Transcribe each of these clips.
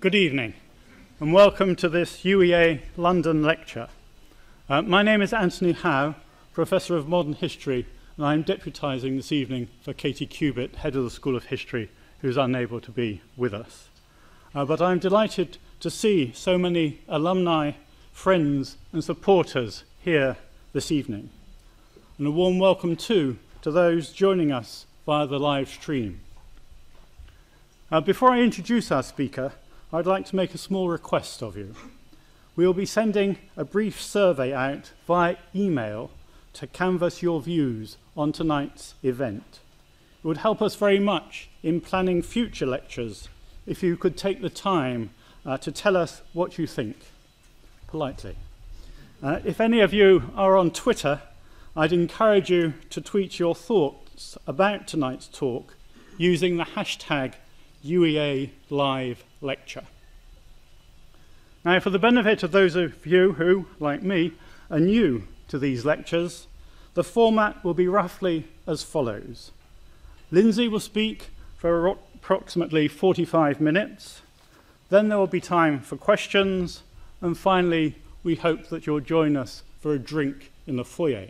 Good evening, and welcome to this UEA London lecture. My name is Anthony Howe, Professor of Modern History, and I'm deputising this evening for Katy Cubitt, Head of the School of History, who's unable to be with us. But I'm delighted to see so many alumni, friends, and supporters here this evening. And a warm welcome too to those joining us via the live stream. Before I introduce our speaker, I'd like to make a small request of you. We will be sending a brief survey out via email to canvass your views on tonight's event. It would help us very much in planning future lectures if you could take the time to tell us what you think, politely. If any of you are on Twitter, I'd encourage you to tweet your thoughts about tonight's talk using the hashtag UEA Live Lecture. Now, for the benefit of those of you who, like me, are new to these lectures, the format will be roughly as follows. Lyndsey will speak for approximately 45 minutes, then there will be time for questions, and finally, we hope that you'll join us for a drink in the foyer.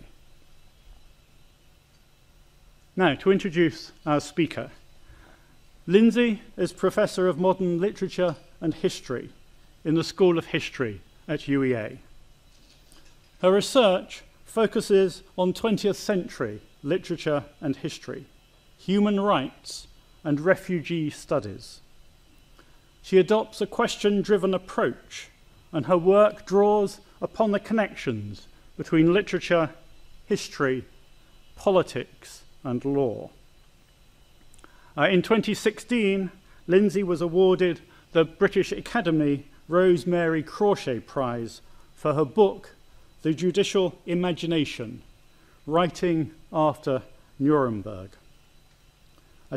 Now, to introduce our speaker. Lyndsey is Professor of Modern Literature and History in the School of History at UEA. Her research focuses on 20th century literature and history, human rights and refugee studies. She adopts a question-driven approach, and her work draws upon the connections between literature, history, politics and law. In 2016, Lyndsey was awarded the British Academy Rosemary Crawshay Prize for her book, The Judicial Imagination, Writing After Nuremberg,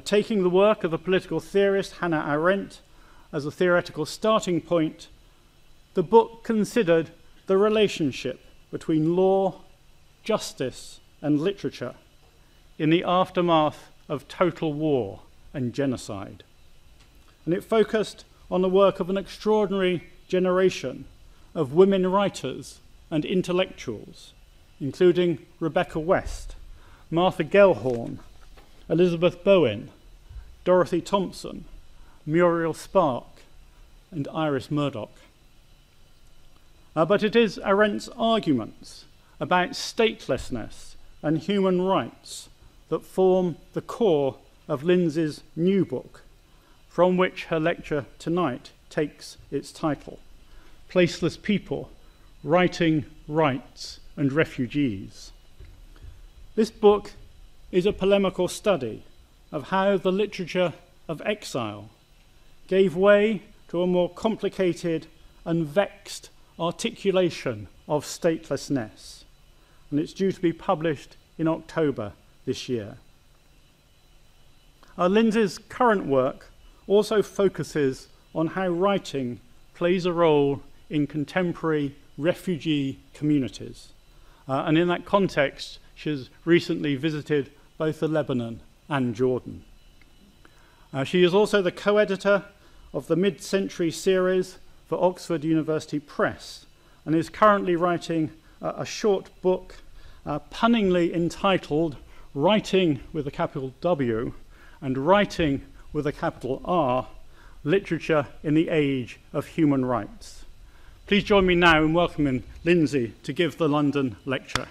taking the work of the political theorist Hannah Arendt as a theoretical starting point. The book considered the relationship between law, justice, and literature in the aftermath of total war and genocide. And it focused on the work of an extraordinary generation of women writers and intellectuals, including Rebecca West, Martha Gellhorn, Elizabeth Bowen, Dorothy Thompson, Muriel Spark, and Iris Murdoch. But it is Arendt's arguments about statelessness and human rights that form the core of Lyndsey's new book, from which her lecture tonight takes its title, Placeless People, Writing Rights and Refugees. This book is a polemical study of how the literature of exile gave way to a more complicated and vexed articulation of statelessness, and it's due to be published in October this year. Lyndsey's current work also focuses on how writing plays a role in contemporary refugee communities. And in that context, she has recently visited both the Lebanon and Jordan. She is also the co-editor of the mid-century series for Oxford University Press, and is currently writing a short book punningly entitled Writing with a capital W and Writing with a capital R, Literature in the Age of Human Rights. Please join me now in welcoming Lyndsey to give the London lecture.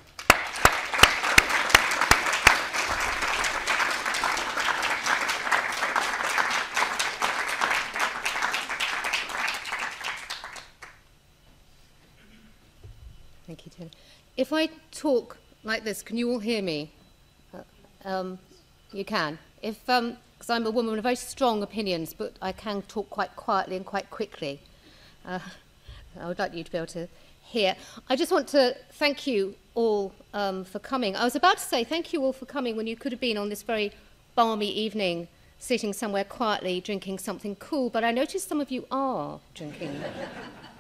Thank you, Tony. If I talk like this, can you all hear me? You can. If, because I'm a woman with very strong opinions, but I can talk quite quietly and quite quickly. I would like you to be able to hear. I just want to thank you all for coming. I was about to say thank you all for coming when you could have been on this very balmy evening, sitting somewhere quietly, drinking something cool, but I noticed some of you are drinking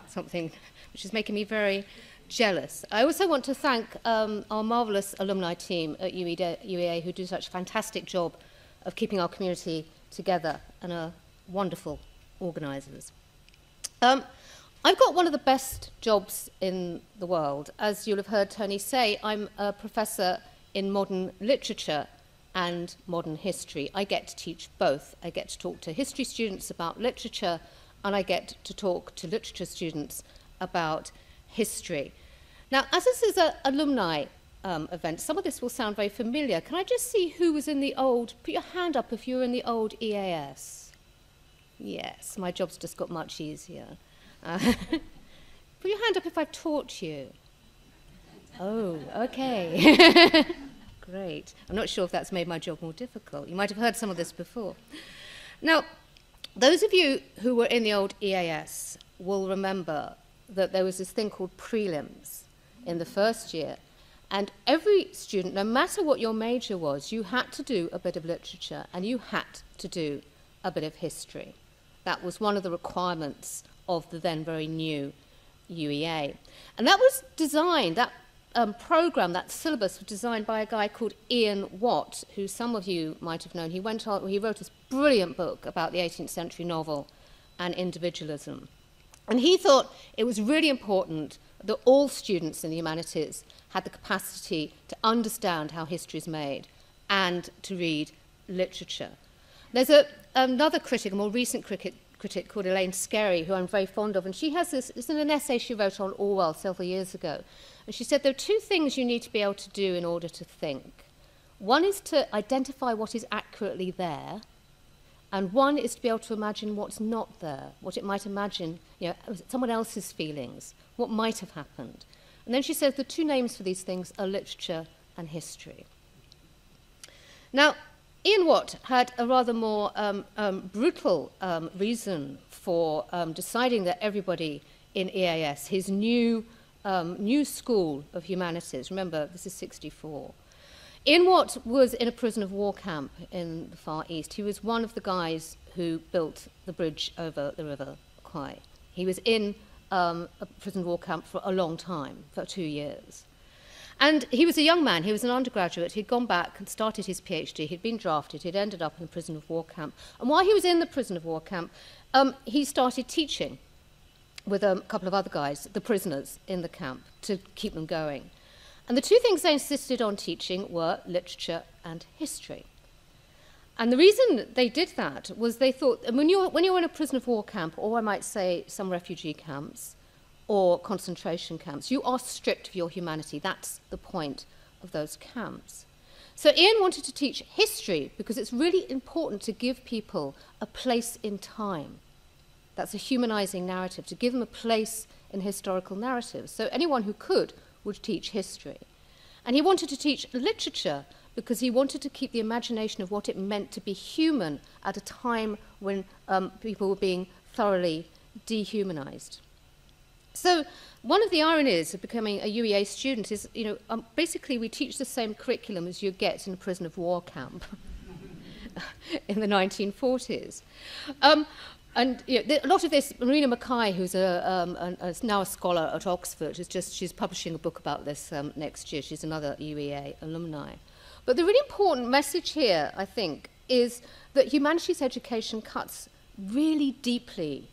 something, which is making me very jealous. I also want to thank our marvellous alumni team at UEA who do such a fantastic job of keeping our community together and are wonderful organisers. I've got one of the best jobs in the world. As you'll have heard Tony say, I'm a professor in modern literature and modern history. I get to teach both. I get to talk to history students about literature, and I get to talk to literature students about history. Now, as this is an alumni event, some of this will sound very familiar. Can I just see who was in the old, put your hand up if you were in the old EAS? Yes, my job's just got much easier. Put your hand up if I've taught you. Oh, okay. Great. I'm not sure if that's made my job more difficult. You might have heard some of this before. Now, those of you who were in the old EAS will remember that there was this thing called prelims in the first year. And every student, no matter what your major was, you had to do a bit of literature and you had to do a bit of history. That was one of the requirements of the then very new UEA. And that was designed, that program, that syllabus was designed by a guy called Ian Watt, who some of you might have known. He went on, he wrote this brilliant book about the 18th century novel and individualism. And he thought it was really important that all students in the humanities had the capacity to understand how history is made and to read literature. There's another critic, a more recent critic called Elaine Skerry, who I'm very fond of, and she has this, it's in an essay she wrote on Orwell several years ago, and she said there are two things you need to be able to do in order to think. One is to identify what is accurately there, and one is to be able to imagine what's not there, what it might imagine, you know, someone else's feelings, what might have happened. And then she says the two names for these things are literature and history. Now, Ian Watt had a rather more brutal reason for deciding that everybody in EAS, his new school of humanities, remember, this is 1964. Ian Watt was in a prison of war camp in the Far East. He was one of the guys who built the bridge over the River Kwai. He was in a prison war camp for a long time, for 2 years. And he was a young man, he was an undergraduate, he'd gone back and started his PhD, he'd been drafted, he'd ended up in a prison of war camp. And while he was in the prison of war camp, he started teaching with a couple of other guys, the prisoners in the camp, to keep them going. And the two things they insisted on teaching were literature and history. And the reason they did that was they thought, and when you're in a prison of war camp, or I might say some refugee camps, or concentration camps, you are stripped of your humanity. That's the point of those camps. So Ian wanted to teach history because it's really important to give people a place in time. That's a humanizing narrative, to give them a place in historical narratives. So anyone who could would teach history. And he wanted to teach literature because he wanted to keep the imagination of what it meant to be human at a time when people were being thoroughly dehumanized. So one of the ironies of becoming a UEA student is, you know, basically we teach the same curriculum as you get in a prison of war camp in the 1940s. And you know, a lot of this, Marina Mackay, who's now a scholar at Oxford, she's publishing a book about this next year. She's another UEA alumni. But the really important message here, I think, is that humanities education cuts really deeply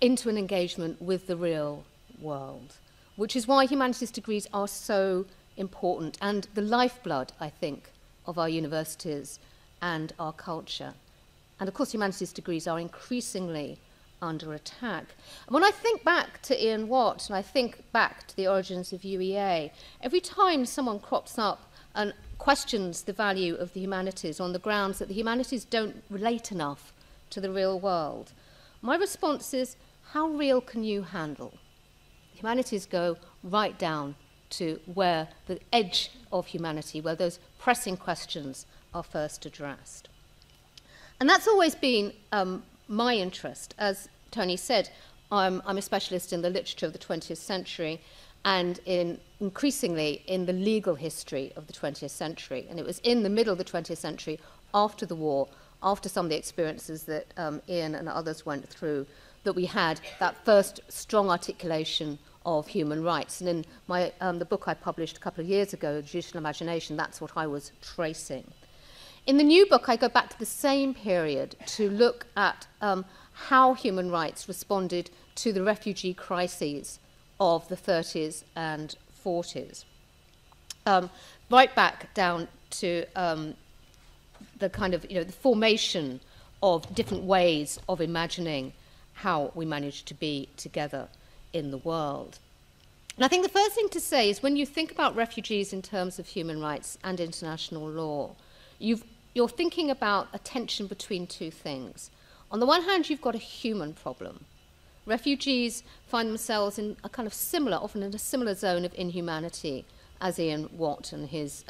into an engagement with the real world, which is why humanities degrees are so important and the lifeblood, I think, of our universities and our culture. And of course, humanities degrees are increasingly under attack. And when I think back to Ian Watt and I think back to the origins of UEA, every time someone crops up and questions the value of the humanities on the grounds that the humanities don't relate enough to the real world, my response is, how real can you handle? Humanities go right down to where the edge of humanity, where those pressing questions are first addressed. And that's always been my interest. As Tony said, I'm a specialist in the literature of the 20th century and increasingly in the legal history of the 20th century. And it was in the middle of the 20th century, after the war, after some of the experiences that Ian and others went through, that we had that first strong articulation of human rights. And in the book I published a couple of years ago, The Judicial Imagination, that's what I was tracing. In the new book, I go back to the same period to look at how human rights responded to the refugee crises of the 30s and 40s. Right back down to the kind of, the formation of different ways of imagining how we manage to be together in the world. And I think the first thing to say is when you think about refugees in terms of human rights and international law, you're thinking about a tension between two things. On the one hand, you've got a human problem. Refugees find themselves in a kind of similar, often in a similar zone of inhumanity as Ian Watt and his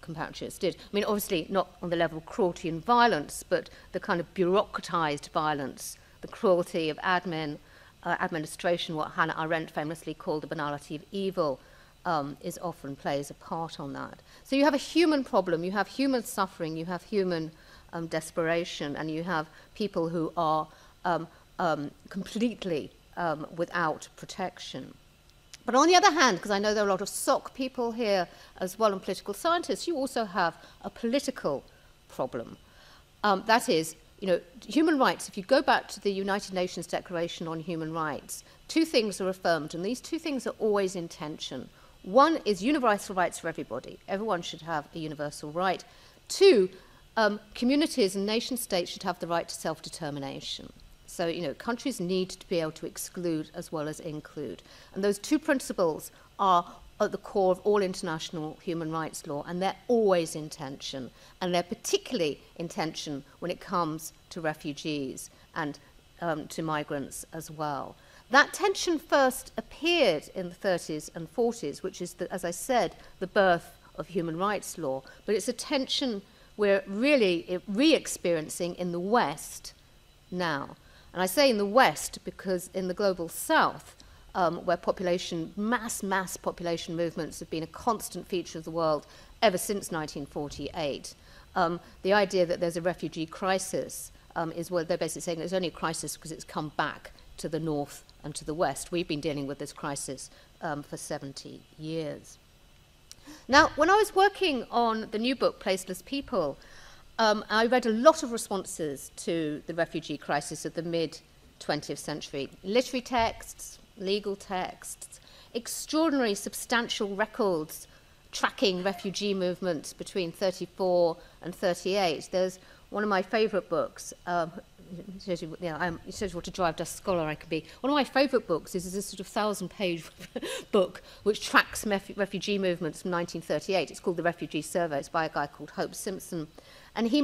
compatriots did. I mean, obviously not on the level of cruelty and violence, but the kind of bureaucratized violence, the cruelty of admin, administration, what Hannah Arendt famously called the banality of evil, is often plays a part on that. So you have a human problem, you have human suffering, you have human desperation, and you have people who are completely without protection. But on the other hand, because I know there are a lot of SOC people here as well and political scientists, you also have a political problem. That is, human rights, if you go back to the United Nations Declaration on Human Rights, two things are affirmed, and these two things are always in tension. One is universal rights for everybody. Everyone should have a universal right. Two, communities and nation states should have the right to self-determination. So, countries need to be able to exclude as well as include. And those two principles are at the core of all international human rights law, and they're always in tension. And they're particularly in tension when it comes to refugees and to migrants as well. That tension first appeared in the 30s and 40s, which is, as I said, the birth of human rights law. But it's a tension we're really re-experiencing in the West now. And I say in the West because in the global South, where mass population movements have been a constant feature of the world ever since 1948, the idea that there's a refugee crisis is what they're basically saying. There's only a crisis because it's come back to the North and to the West. We've been dealing with this crisis for 70 years. Now, when I was working on the new book, Placeless People, I read a lot of responses to the refugee crisis of the mid-20th century. Literary texts, legal texts, extraordinary substantial records tracking refugee movements between 34 and 38. There's one of my favourite books, I'm sort of what a drive dust scholar I can be. One of my favourite books is this sort of 1,000-page book which tracks refugee movements from 1938. It's called The Refugee Survey. It's by a guy called Hope Simpson. And he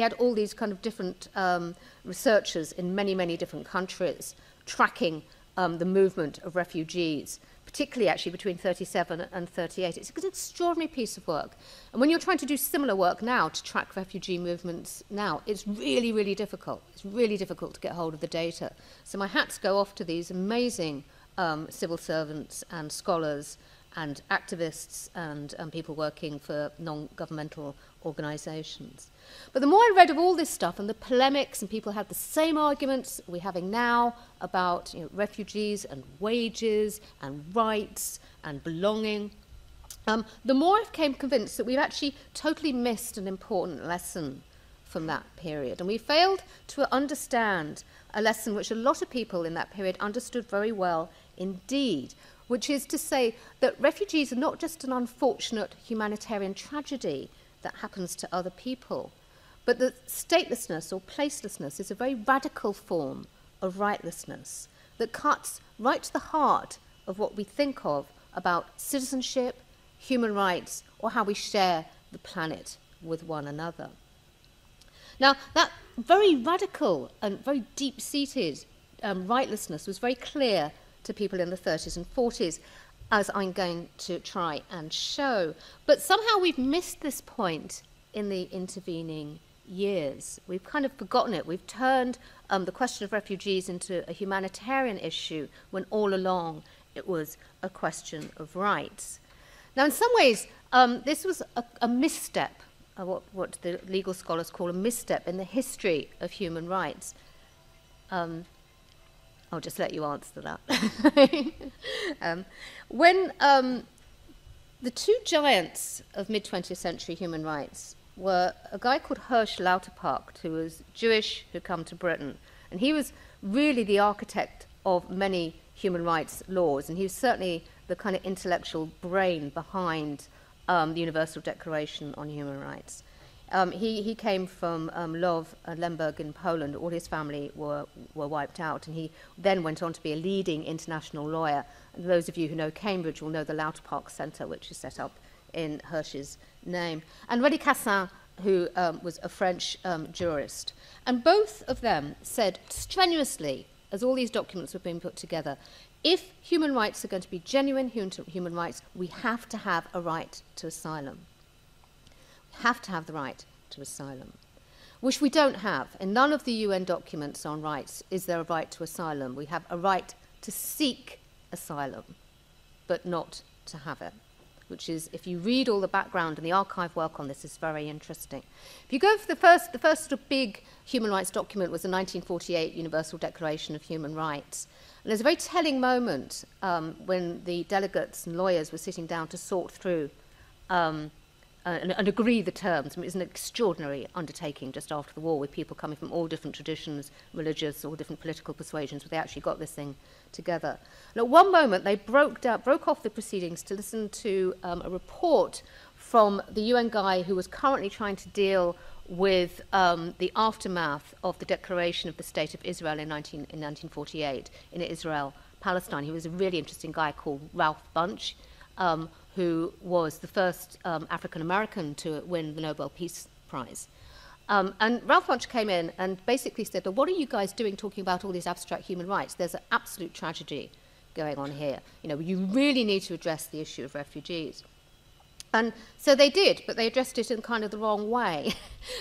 had all these kind of different researchers in many, many different countries tracking the movement of refugees, particularly actually between 37 and 38. It's an extraordinary piece of work. And when you're trying to do similar work now to track refugee movements now, it's really, really difficult. It's really difficult to get hold of the data. So my hats go off to these amazing civil servants and scholars and activists and people working for non-governmental organisations. But the more I read of all this stuff and the polemics, and people had the same arguments we're having now about refugees and wages and rights and belonging, the more I became convinced that we've actually totally missed an important lesson from that period. And we failed to understand a lesson which a lot of people in that period understood very well indeed, which is to say that refugees are not just an unfortunate humanitarian tragedy that happens to other people, but that statelessness or placelessness is a very radical form of rightlessness that cuts right to the heart of what we think of about citizenship, human rights, or how we share the planet with one another. Now, that very radical and very deep-seated rightlessness was very clear to people in the 30s and 40s, as I'm going to try and show. But somehow we've missed this point in the intervening years. We've kind of forgotten it. We've turned the question of refugees into a humanitarian issue when all along it was a question of rights. Now, in some ways, this was a misstep, what the legal scholars call a misstep in the history of human rights. I'll just let you answer that. When the two giants of mid-20th century human rights were a guy called Hirsch Lauterpacht, who was Jewish, who'd come to Britain. And he was really the architect of many human rights laws, and he was certainly the kind of intellectual brain behind the Universal Declaration on Human Rights. He came from Lwów and Lemberg in Poland. All his family were wiped out, and he then went on to be a leading international lawyer. And those of you who know Cambridge will know the Lauterpacht Centre, which is set up in Hirsch's name. And René Cassin, who was a French jurist. And both of them said strenuously, as all these documents were being put together, if human rights are going to be genuine human rights, we have to have a right to asylum. We have to have the right to asylum, which we don't have. In none of the UN documents on rights is there a right to asylum. We have a right to seek asylum, but not to have it, which is, if you read all the background and the archive work on this, is very interesting. If you go for the first sort of big human rights document was the 1948 Universal Declaration of Human Rights. And there's a very telling moment when the delegates and lawyers were sitting down to sort through and agree the terms. I mean, it was an extraordinary undertaking just after the war, with people coming from all different traditions, religious, all different political persuasions, but they actually got this thing together. And at one moment, they broke off the proceedings to listen to a report from the UN guy who was currently trying to deal with the aftermath of the declaration of the State of Israel in 1948 in Israel-Palestine. He was a really interesting guy called Ralph Bunche, who was the first African-American to win the Nobel Peace Prize. And Ralph Bunche came in and basically said, well, what are you guys doing talking about all these abstract human rights? There's an absolute tragedy going on here. You know, you really need to address the issue of refugees. And so they did, but they addressed it in kind of the wrong way.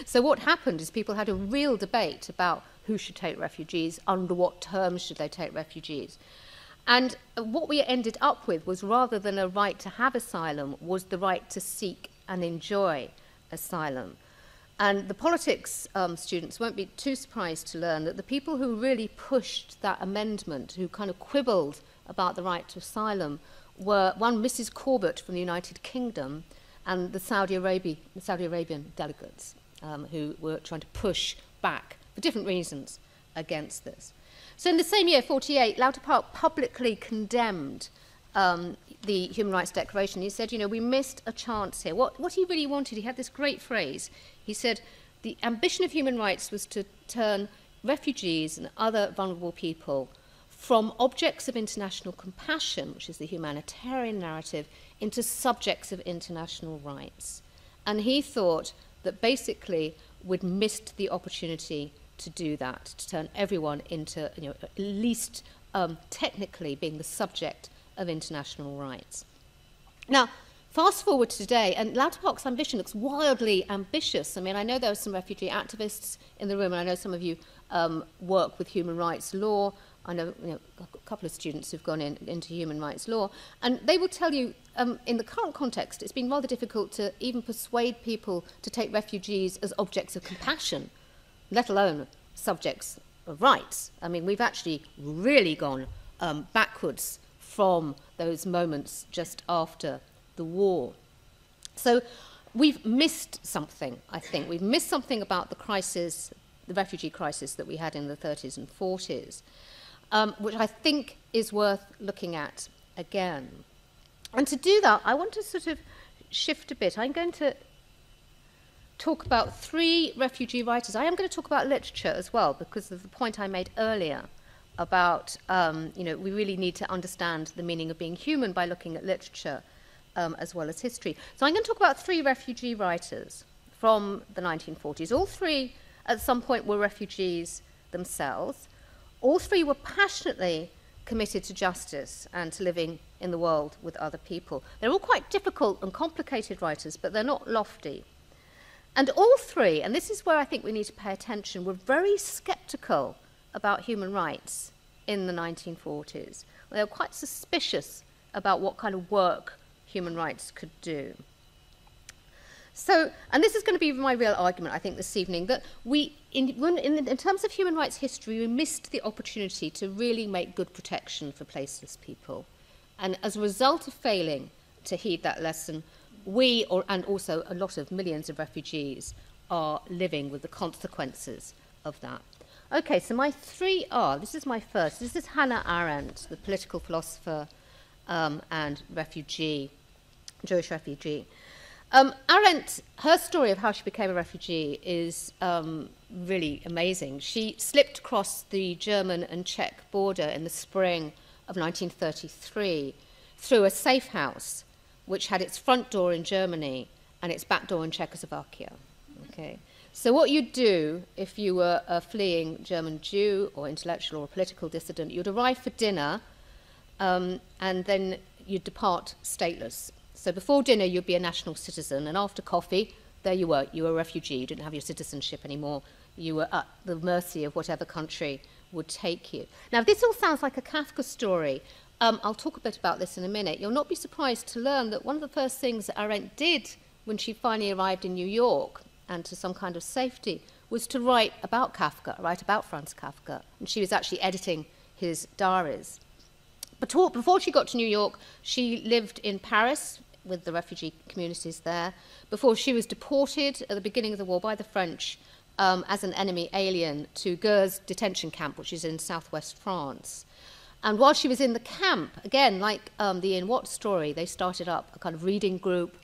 So what happened is people had a real debate about who should take refugees, under what terms should they take refugees. And what we ended up with was, rather than a right to have asylum, was the right to seek and enjoy asylum. And the politics students won't be too surprised to learn that the people who really pushed that amendment, who kind of quibbled about the right to asylum, were one Mrs. Corbett from the United Kingdom and the Saudi Arabian delegates who were trying to push back, for different reasons, against this. So in the same year, 48, Lauterpacht publicly condemned the Human Rights Declaration. He said, you know, we missed a chance here. What he really wanted, he had this great phrase. He said, the ambition of human rights was to turn refugees and other vulnerable people from objects of international compassion, which is the humanitarian narrative, into subjects of international rights. And he thought that basically we'd missed the opportunity to do that, to turn everyone into, you know, at least technically being the subject of international rights. Now, fast forward to today, and Lauterpacht's ambition looks wildly ambitious. I mean, I know there are some refugee activists in the room, and I know some of you work with human rights law. I know, a couple of students who've gone into human rights law, and they will tell you, in the current context, it's been rather difficult to even persuade people to take refugees as objects of compassion, let alone subjects of rights. I mean, we've actually really gone backwards from those moments just after the war. So we've missed something, I think. We've missed something about the crisis, the refugee crisis that we had in the 30s and 40s, which I think is worth looking at again. And to do that, I want to sort of shift a bit. I'm going to talk about three refugee writers. I am going to talk about literature as well, because of the point I made earlier about, you know, we really need to understand the meaning of being human by looking at literature as well as history. So I'm going to talk about three refugee writers from the 1940s. All three, at some point, were refugees themselves. All three were passionately committed to justice and to living in the world with other people. They're all quite difficult and complicated writers, but they're not lofty. And all three, and this is where I think we need to pay attention, were very sceptical about human rights in the 1940s. They were quite suspicious about what kind of work human rights could do. So, and this is going to be my real argument, I think, this evening, that we, in terms of human rights history, we missed the opportunity to really make good protection for placeless people. And as a result of failing to heed that lesson, we, and also a lot of millions of refugees, are living with the consequences of that. Okay, so my three are, this is my first, this is Hannah Arendt, the political philosopher and refugee, Jewish refugee. Arendt, her story of how she became a refugee is really amazing. She slipped across the German and Czech border in the spring of 1933 through a safe house which had its front door in Germany and its back door in Czechoslovakia. Okay. So what you'd do if you were a fleeing German Jew or intellectual or political dissident, you'd arrive for dinner and then you'd depart stateless. So before dinner, you'd be a national citizen, and after coffee, there you were a refugee, you didn't have your citizenship anymore, you were at the mercy of whatever country would take you. Now, this all sounds like a Kafka story. I'll talk a bit about this in a minute. You'll not be surprised to learn that one of the first things that Arendt did when she finally arrived in New York and to some kind of safety was to write about Kafka, write about Franz Kafka, and she was actually editing his diaries. But before she got to New York, she lived in Paris, with the refugee communities there, before she was deported at the beginning of the war by the French as an enemy alien to Gurs detention camp, which is in southwest France. And while she was in the camp, again, like the Ian Watt story, they started up a kind of reading group,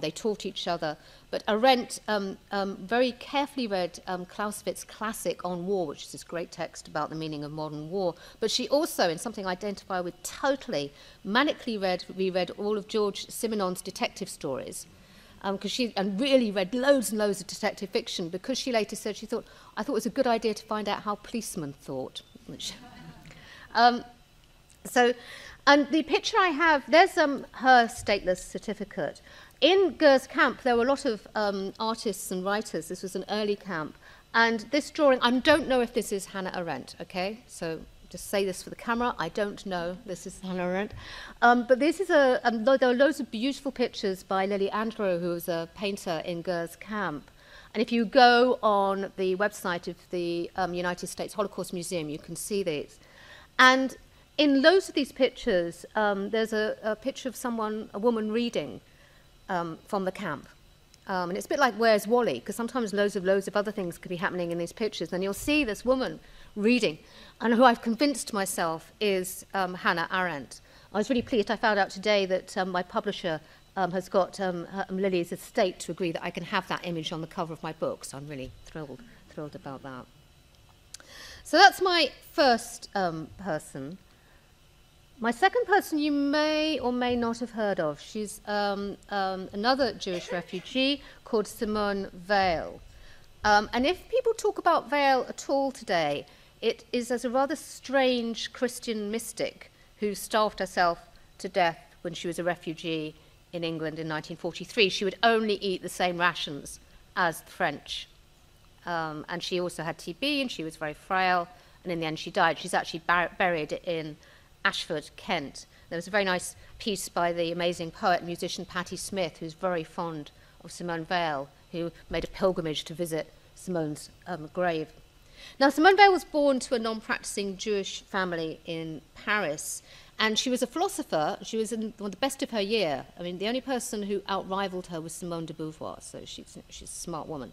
they taught each other. But Arendt very carefully read Clausewitz's classic on war, which is this great text about the meaning of modern war. But she also, in something I identify with totally, manically reread all of George Simenon's detective stories. And really read loads and loads of detective fiction, because she later said she thought, I thought it was a good idea to find out how policemen thought. Which and the picture I have, there's her stateless certificate. In Gurs camp, there were a lot of artists and writers. This was an early camp. And this drawing, I don't know if this is Hannah Arendt, okay? So just say this for the camera. I don't know this is Hannah Arendt. But this is there are loads of beautiful pictures by Lily Andrew, who was a painter in Gurs camp. And if you go on the website of the United States Holocaust Museum, you can see these. And in loads of these pictures, there's a picture of someone, a woman reading, from the camp. And it's a bit like Where's Wally, because sometimes loads of other things could be happening in these pictures. And you'll see this woman reading, and who I've convinced myself is Hannah Arendt. I was really pleased. I found out today that my publisher has got Lily's estate to agree that I can have that image on the cover of my book. So I'm really thrilled about that. So that's my first person. My second person you may or may not have heard of. She's another Jewish refugee called Simone Weil. And if people talk about Weil at all today, it is as a rather strange Christian mystic who starved herself to death when she was a refugee in England in 1943. She would only eat the same rations as the French. And she also had TB, and she was very frail. And in the end, she died. She's actually buried in Ashford, Kent. There was a very nice piece by the amazing poet and musician Patti Smith, who's very fond of Simone Weil, who made a pilgrimage to visit Simone's grave. Now, Simone Weil was born to a non-practicing Jewish family in Paris, and she was a philosopher. She was in the best of her year. I mean, the only person who outrivaled her was Simone de Beauvoir, so she's a smart woman.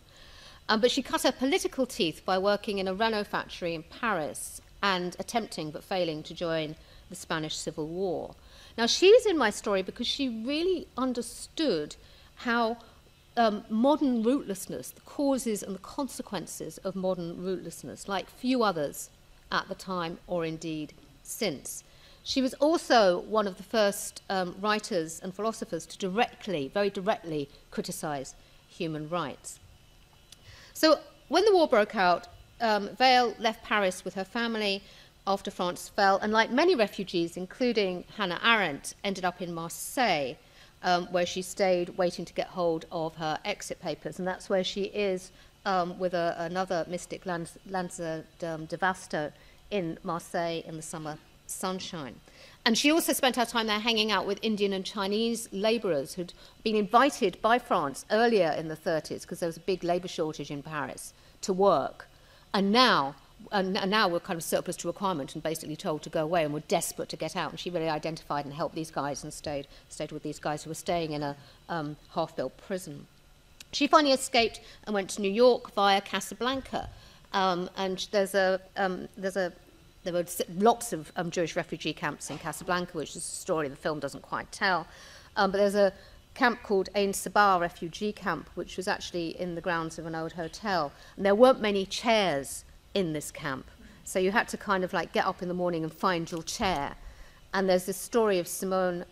But she cut her political teeth by working in a Renault factory in Paris and attempting but failing to join the Spanish Civil War. Now, she was in my story because she really understood how modern rootlessness, the causes and the consequences of modern rootlessness, like few others at the time or indeed since. She was also one of the first writers and philosophers to very directly criticize human rights. So when the war broke out, Weil left Paris with her family after France fell, and like many refugees, including Hannah Arendt, ended up in Marseille, where she stayed waiting to get hold of her exit papers. And that's where she is with another mystic, Lanza de Vasto, in Marseille in the summer sunshine. And she also spent her time there hanging out with Indian and Chinese labourers who'd been invited by France earlier in the 30s, because there was a big labour shortage in Paris, to work. And now and now were kind of surplus to requirement and basically told to go away and were desperate to get out. And she really identified and helped these guys and stayed with these guys who were staying in a half-built prison. She finally escaped and went to New York via Casablanca. And there were lots of Jewish refugee camps in Casablanca, which is a story the film doesn't quite tell. But there's a camp called Ein Sabah refugee camp, which was actually in the grounds of an old hotel. And there weren't many chairs in this camp. So you had to kind of like get up in the morning and find your chair. And there's this story of Simone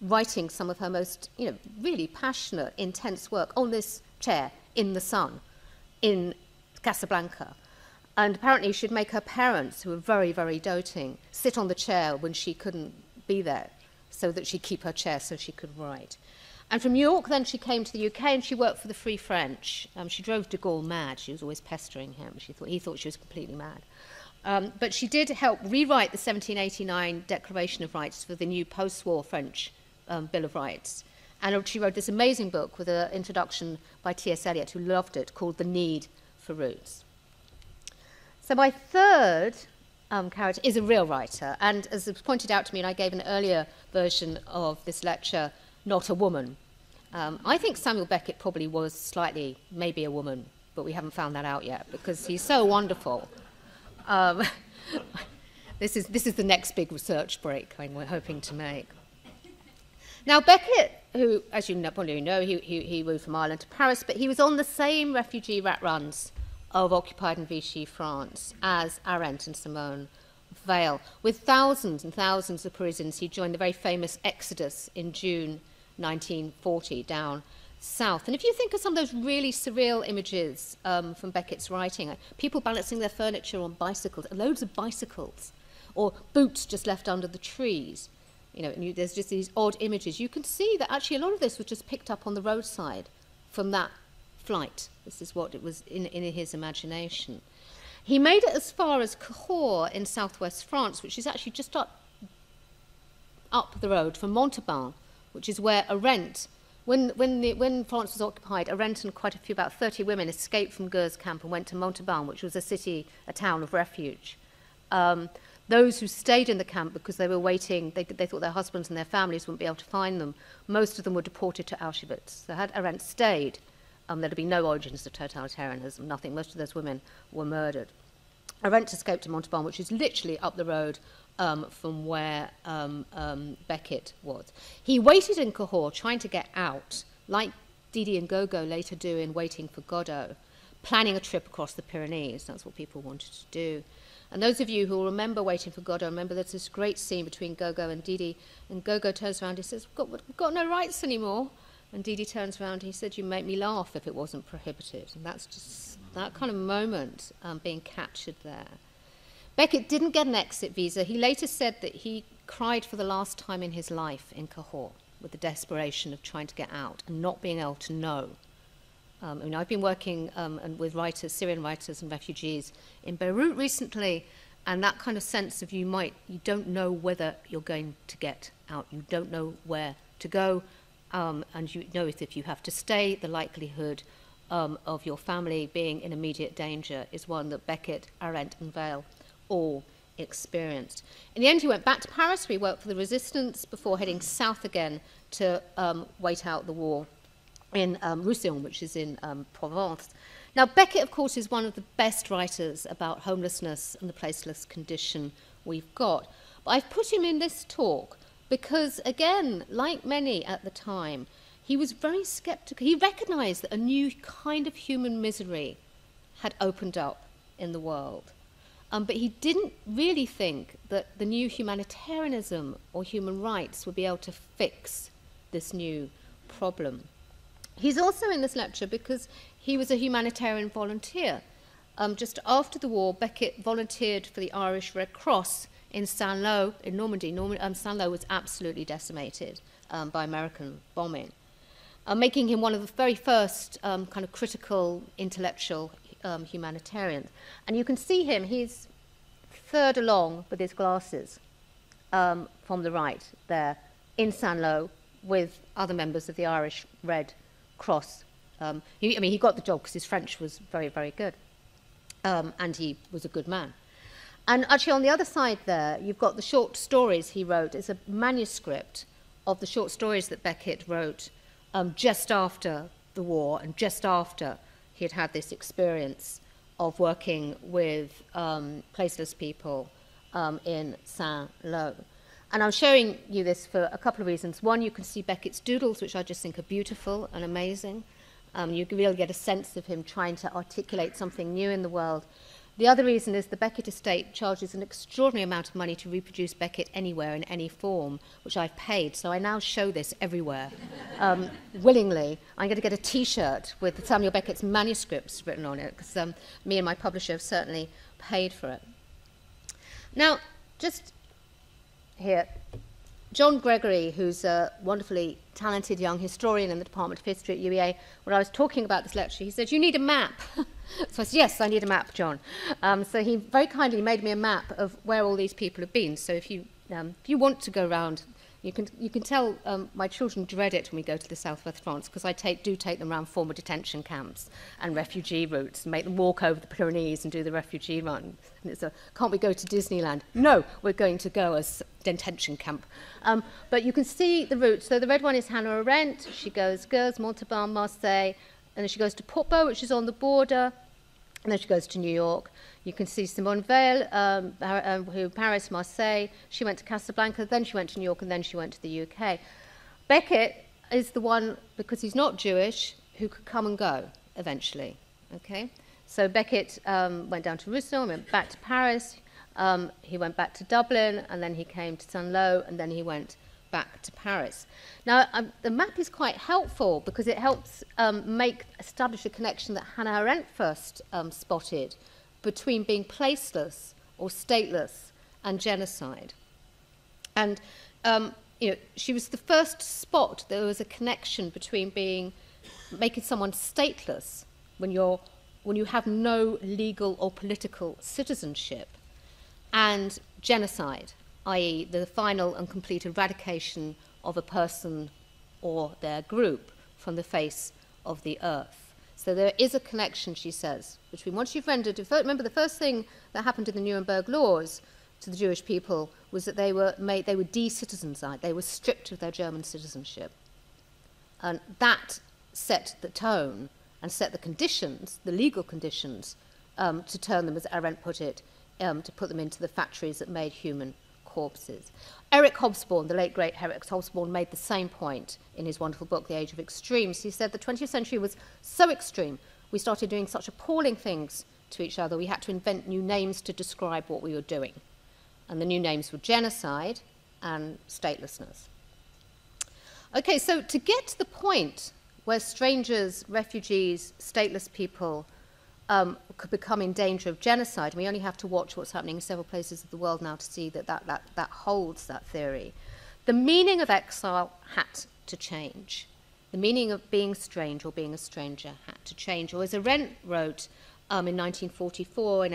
writing some of her most, you know, really passionate, intense work on this chair in the sun in Casablanca. And apparently she'd make her parents, who were very, very doting, sit on the chair when she couldn't be there so that she'd keep her chair so she could write. And from New York, then, she came to the UK and she worked for the Free French. She drove de Gaulle mad. She was always pestering him. He thought she was completely mad. But she did help rewrite the 1789 Declaration of Rights for the new post-war French Bill of Rights. And she wrote this amazing book with an introduction by T.S. Eliot, who loved it, called The Need for Roots. So my third character is a real writer. And as was pointed out to me, and I gave an earlier version of this lecture, not a woman. I think Samuel Beckett probably was slightly, maybe a woman, but we haven't found that out yet because he's so wonderful. This is the next big research break we're hoping to make. Now Beckett, who, as you probably know, he moved from Ireland to Paris, but he was on the same refugee rat runs of occupied and Vichy France as Arendt and Simone Weil. With thousands and thousands of Parisians, he joined the very famous Exodus in June 1940 down south. And if you think of some of those really surreal images from Beckett's writing, people balancing their furniture on bicycles, loads of bicycles, or boots just left under the trees, you know, and there's just these odd images. You can see that actually a lot of this was just picked up on the roadside from that flight. This is what it was in his imagination. He made it as far as Cahors in southwest France, which is actually just up the road from Montauban, which is where Arendt, when France was occupied, Arendt and quite a few, about 30 women, escaped from Gurs camp and went to Montauban, which was a town of refuge. Those who stayed in the camp because they were waiting, they thought their husbands and their families wouldn't be able to find them, most of them were deported to Auschwitz. So had Arendt stayed, there'd be no origins of totalitarianism, nothing. Most of those women were murdered. Arendt escaped to Montauban, which is literally up the road from where Beckett was. He waited in Cahors, trying to get out, like Didi and Gogo later do in Waiting for Godot, planning a trip across the Pyrenees. That's what people wanted to do. And those of you who will remember Waiting for Godot, remember there's this great scene between Gogo and Didi, and Gogo turns around and says, we've got no rights anymore. And Didi turns around and he said, you make me laugh if it wasn't prohibited. And that's just that kind of moment being captured there. Beckett didn't get an exit visa. He later said that he cried for the last time in his life in Cahors with the desperation of trying to get out and not being able to know. And I've been working with writers, Syrian writers and refugees in Beirut recently, and that kind of sense of you don't know whether you're going to get out. You don't know where to go. And you know if you have to stay, the likelihood of your family being in immediate danger is one that Beckett, Arendt and Weil all experienced. In the end, he went back to Paris, where he worked for the resistance before heading south again to wait out the war in Roussillon, which is in Provence. Now, Beckett, of course, is one of the best writers about homelessness and the placeless condition we've got. But I've put him in this talk because, again, like many at the time, he was very sceptical. He recognized that a new kind of human misery had opened up in the world. But he didn't really think that the new humanitarianism or human rights would be able to fix this new problem. He's also in this lecture because he was a humanitarian volunteer. Just after the war, Beckett volunteered for the Irish Red Cross in Saint-Lô, in Normandy. Saint-Lô was absolutely decimated by American bombing, making him one of the very first kind of critical intellectual humanitarians. And you can see him, he's third along with his glasses from the right there in Saint-Lô with other members of the Irish Red Cross. He got the job because his French was very, very good. and he was a good man. And actually on the other side there, you've got the short stories he wrote. It's a manuscript of the short stories that Beckett wrote just after the war and just after he had had this experience of working with placeless people in Saint-Lô. And I'm showing you this for a couple of reasons. One, you can see Beckett's doodles, which I just think are beautiful and amazing. You can really get a sense of him trying to articulate something new in the world. The other reason is the Beckett estate charges an extraordinary amount of money to reproduce Beckett anywhere in any form, which I've paid, so I now show this everywhere willingly. I'm going to get a T-shirt with Samuel Beckett's manuscripts written on it, because me and my publisher have certainly paid for it. Now, just here, John Gregory, who's a wonderfully talented young historian in the Department of History at UEA, when I was talking about this lecture, he said, you need a map. So I said, yes, I need a map, John. So he very kindly made me a map of where all these people have been. So if you want to go round, you can tell my children dread it when we go to the southwest France, because I do take them around former detention camps and refugee routes and make them walk over the Pyrenees and do the refugee run. And it's a, can't we go to Disneyland? No, we're going to go as detention camp. But you can see the routes. So the red one is Hannah Arendt. She goes Gurs, Montauban, Marseille, and then she goes to Portbou, which is on the border, and then she goes to New York. You can see Simone Weil, who Paris, Marseille. She went to Casablanca, then she went to New York, and then she went to the UK. Beckett is the one, because he's not Jewish, who could come and go eventually. Okay, so Beckett went down to Roussillon, went back to Paris. He went back to Dublin, and then he came to Saint-Lô, and then he went back to Paris. Now, the map is quite helpful because it helps establish a connection that Hannah Arendt first spotted, between being placeless or stateless and genocide. And you know, she was the first to spot there was a connection between making someone stateless when you have no legal or political citizenship, and genocide, i.e. the final and complete eradication of a person or their group from the face of the earth. So there is a connection, she says, between once you've rendered... Remember, the first thing that happened in the Nuremberg laws to the Jewish people was that they were de-citizenized. They were stripped of their German citizenship. And that set the tone and set the conditions, the legal conditions, to turn them, as Arendt put it, to put them into the factories that made human corpses. Eric Hobsbawm, the late great Eric Hobsbawm, made the same point in his wonderful book, The Age of Extremes. He said the 20th century was so extreme, we started doing such appalling things to each other, we had to invent new names to describe what we were doing. And the new names were genocide and statelessness. Okay, so to get to the point where strangers, refugees, stateless people could become in danger of genocide. We only have to watch what's happening in several places of the world now to see that that holds, that theory. The meaning of exile had to change. The meaning of being strange or being a stranger had to change. Or as Arendt wrote in 1944 in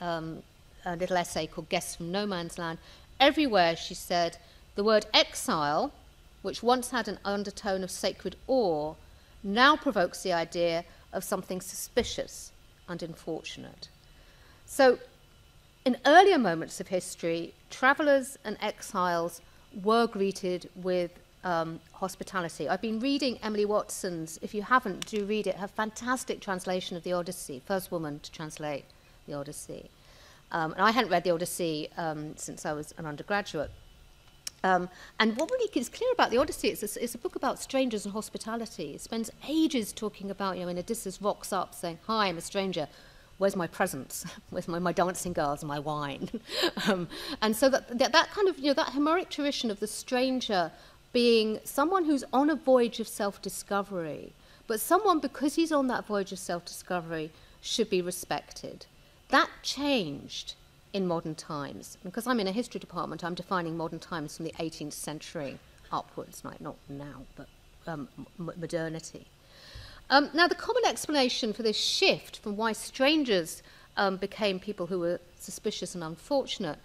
a little essay called Guests from No Man's Land, everywhere, she said, the word exile, which once had an undertone of sacred awe, now provokes the idea of something suspicious and unfortunate. So, in earlier moments of history, travellers and exiles were greeted with hospitality. I've been reading Emily Watson's, if you haven't, do read it, her fantastic translation of the Odyssey, first woman to translate the Odyssey. And I hadn't read the Odyssey since I was an undergraduate. And what really is clear about the Odyssey, it's a book about strangers and hospitality. It spends ages talking about, you know, when Odysseus rocks up saying, hi, I'm a stranger, where's my presents? Where's my dancing girls and my wine? And so that kind of, you know, that Homeric tradition of the stranger being someone who's on a voyage of self-discovery, but someone, because he's on that voyage of self-discovery, should be respected. That changed in modern times. Because I'm in a history department, I'm defining modern times from the 18th century upwards, not now, but modernity. Now, the common explanation for this shift from why strangers became people who were suspicious and unfortunate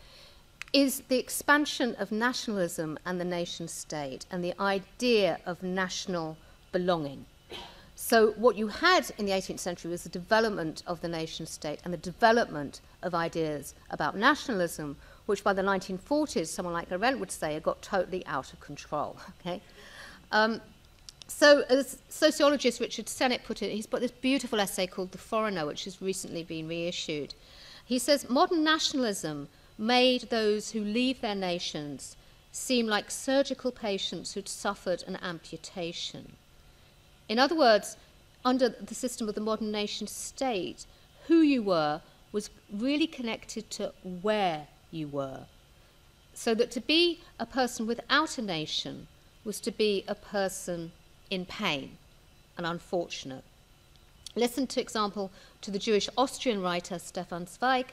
is the expansion of nationalism and the nation state and the idea of national belonging. So what you had in the 18th century was the development of the nation state and the development of ideas about nationalism, which by the 1940s, someone like Arendt would say, had got totally out of control. Okay? So as sociologist Richard Sennett put it, he's got this beautiful essay called The Foreigner, which has recently been reissued. He says, modern nationalism made those who leave their nations seem like surgical patients who'd suffered an amputation. In other words, under the system of the modern nation state, who you were was really connected to where you were. So that to be a person without a nation was to be a person in pain and unfortunate. Listen, for example, to the Jewish Austrian writer Stefan Zweig,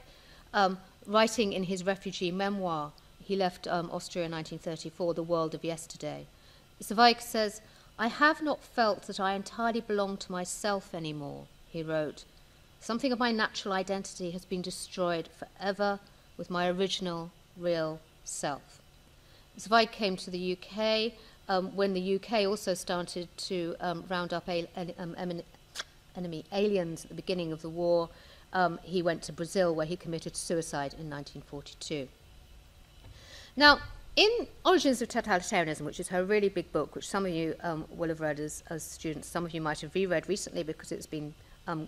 writing in his refugee memoir. He left Austria in 1934, The World of Yesterday. Zweig says, "I have not felt that I entirely belong to myself anymore," he wrote. "Something of my natural identity has been destroyed forever with my original, real self." Zweig came to the UK when the UK also started to round up enemy aliens at the beginning of the war. He went to Brazil, where he committed suicide in 1942. Now, in Origins of Totalitarianism, which is her really big book, which some of you will have read as students, some of you might have reread recently because it's been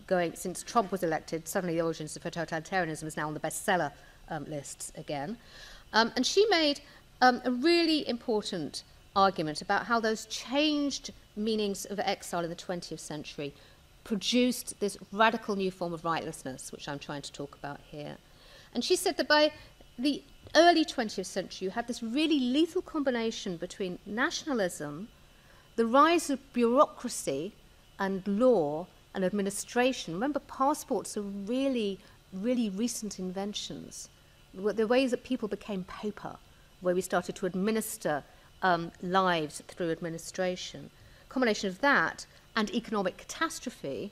going since Trump was elected. Suddenly, The Origins of Totalitarianism is now on the bestseller lists again. And she made a really important argument about how those changed meanings of exile in the 20th century produced this radical new form of rightlessness, which I'm trying to talk about here. And she said that by the early 20th century, you had this really lethal combination between nationalism, the rise of bureaucracy and law and administration. Remember, passports are really, really recent inventions. The ways that people became paper, where we started to administer lives through administration. Combination of that and economic catastrophe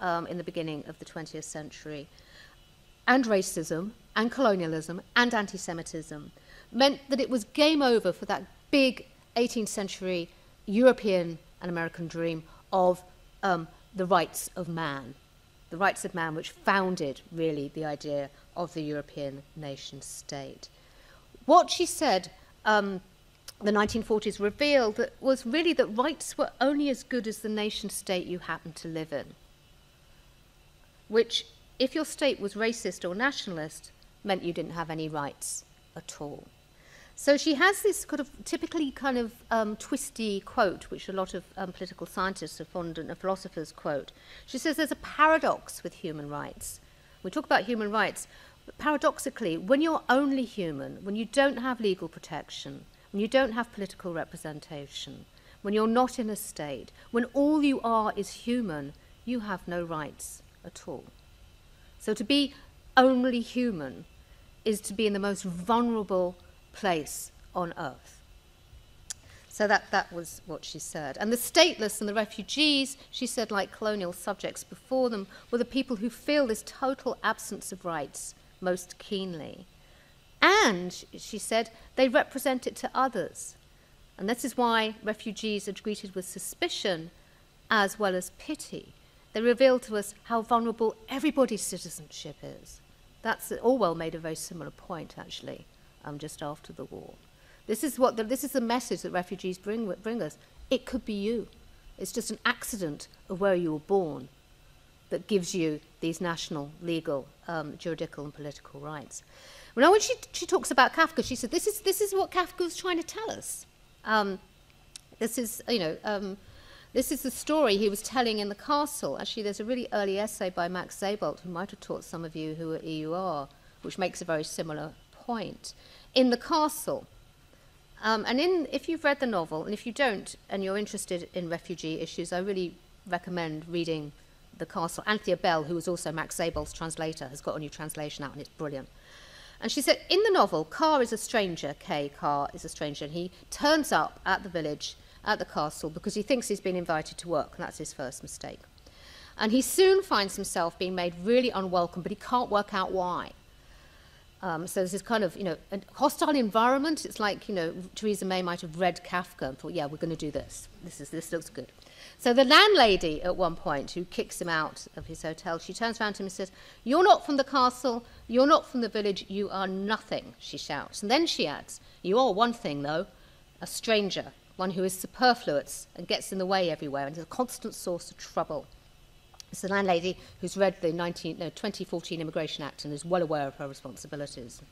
in the beginning of the 20th century, and racism, and colonialism, and anti-Semitism, meant that it was game over for that big 18th century European and American dream of the rights of man, which founded, really, the idea of the European nation state. What she said the 1940s revealed that was really that rights were only as good as the nation state you happened to live in, which, if your state was racist or nationalist, meant you didn't have any rights at all. So she has this kind of typically kind of twisty quote, which a lot of political scientists are fond of, and philosophers quote. She says there's a paradox with human rights. We talk about human rights, but paradoxically, when you're only human, when you don't have legal protection, when you don't have political representation, when you're not in a state, when all you are is human, you have no rights at all. So to be only human is to be in the most vulnerable place on earth. So that was what she said. And the stateless and the refugees, she said, like colonial subjects before them, were the people who feel this total absence of rights most keenly. And, she said, they represent it to others. And this is why refugees are greeted with suspicion as well as pity. They reveal to us how vulnerable everybody's citizenship is. Orwell made a very similar point, actually, just after the war. This is the message that refugees bring us. It could be you. It's just an accident of where you were born that gives you these national, legal, juridical, and political rights. Now, when she talks about Kafka, she said, this is what Kafka was trying to tell us. This is the story he was telling in the castle. Actually, there's a really early essay by Max Seibolt, who might have taught some of you who are EUR, which makes a very similar point, in the castle. If you've read the novel, and if you don't, and you're interested in refugee issues, I really recommend reading The Castle. Anthea Bell, who was also Max Seibolt's translator, has got a new translation out, and it's brilliant. And she said, in the novel, K. Carr is a stranger, and he turns up at the village, at the castle, because he thinks he's been invited to work, and that's his first mistake. And he soon finds himself being made really unwelcome, but he can't work out why. So there's this kind of, a hostile environment. It's like, Theresa May might have read Kafka and thought, yeah, we're going to do this. This looks good. So the landlady, at one point, who kicks him out of his hotel, she turns around to him and says, "You're not from the castle, you're not from the village, you are nothing," she shouts. And then she adds, "You are one thing, though, a stranger, one who is superfluous and gets in the way everywhere and is a constant source of trouble." It's the landlady who's read the 2014 Immigration Act and is well aware of her responsibilities.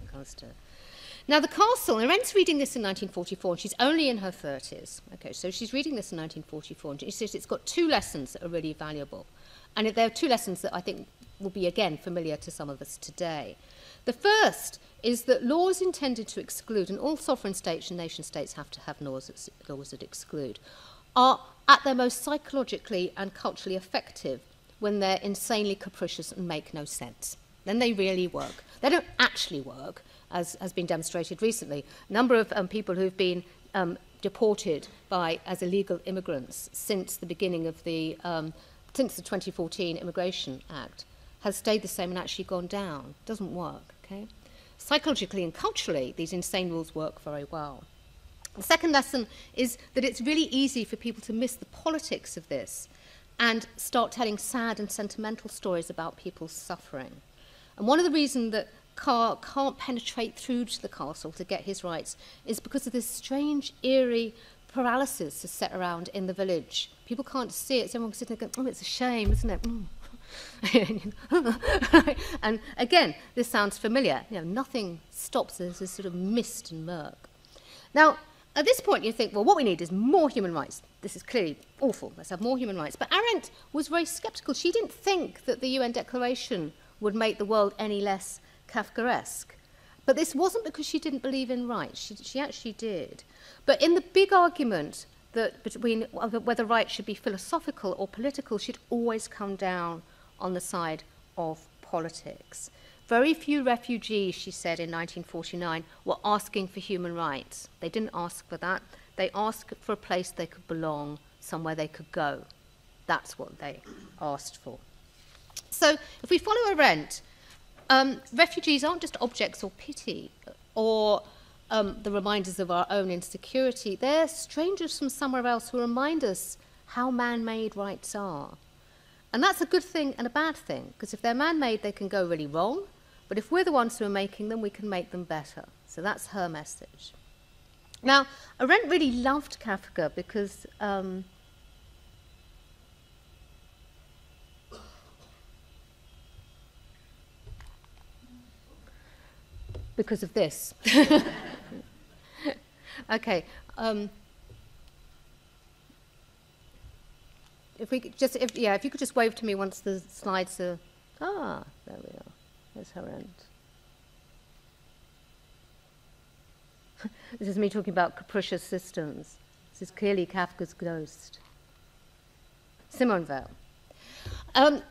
Now, the castle, Arendt's reading this in 1944, and she's only in her 30s. Okay, so she's reading this in 1944, and she says it's got two lessons that are really valuable. And there are two lessons that I think will be, again, familiar to some of us today. The first is that laws intended to exclude, and all sovereign states and nation states have to have laws that exclude, are at their most psychologically and culturally effective when they're insanely capricious and make no sense. Then they really work. They don't actually work, as has been demonstrated recently. A number of people who've been deported as illegal immigrants since the beginning of since the 2014 Immigration Act has stayed the same and actually gone down. It doesn't work, okay? Psychologically and culturally, these insane rules work very well. The second lesson is that it's really easy for people to miss the politics of this and start telling sad and sentimental stories about people's suffering. And one of the reasons that Carr can't penetrate through to the castle to get his rights is because of this strange, eerie paralysis that's set around in the village. People can't see it, so everyone's sitting there going, "Oh, it's a shame, isn't it? Mm." And again, this sounds familiar. You know, nothing stops this, this sort of mist and murk. Now, at this point, you think, well, what we need is more human rights. This is clearly awful. Let's have more human rights. But Arendt was very sceptical. She didn't think that the UN Declaration would make the world any less Kafkaesque. But this wasn't because she didn't believe in rights. She actually did. But in the big argument that between whether rights should be philosophical or political, she'd always come down on the side of politics. Very few refugees, she said in 1949, were asking for human rights. They didn't ask for that. They asked for a place they could belong, somewhere they could go. That's what they asked for. So if we follow Arendt, refugees aren't just objects or pity or the reminders of our own insecurity. They're strangers from somewhere else who remind us how man-made rights are. And that's a good thing and a bad thing, because if they're man-made, they can go really wrong. But if we're the ones who are making them, we can make them better. So that's her message. Now, Arendt really loved Kafka because... because of this. Okay. If you could just wave to me once the slides are. Ah, there we are. There's her end. This is me talking about capricious systems. This is clearly Kafka's ghost. Simone Weil.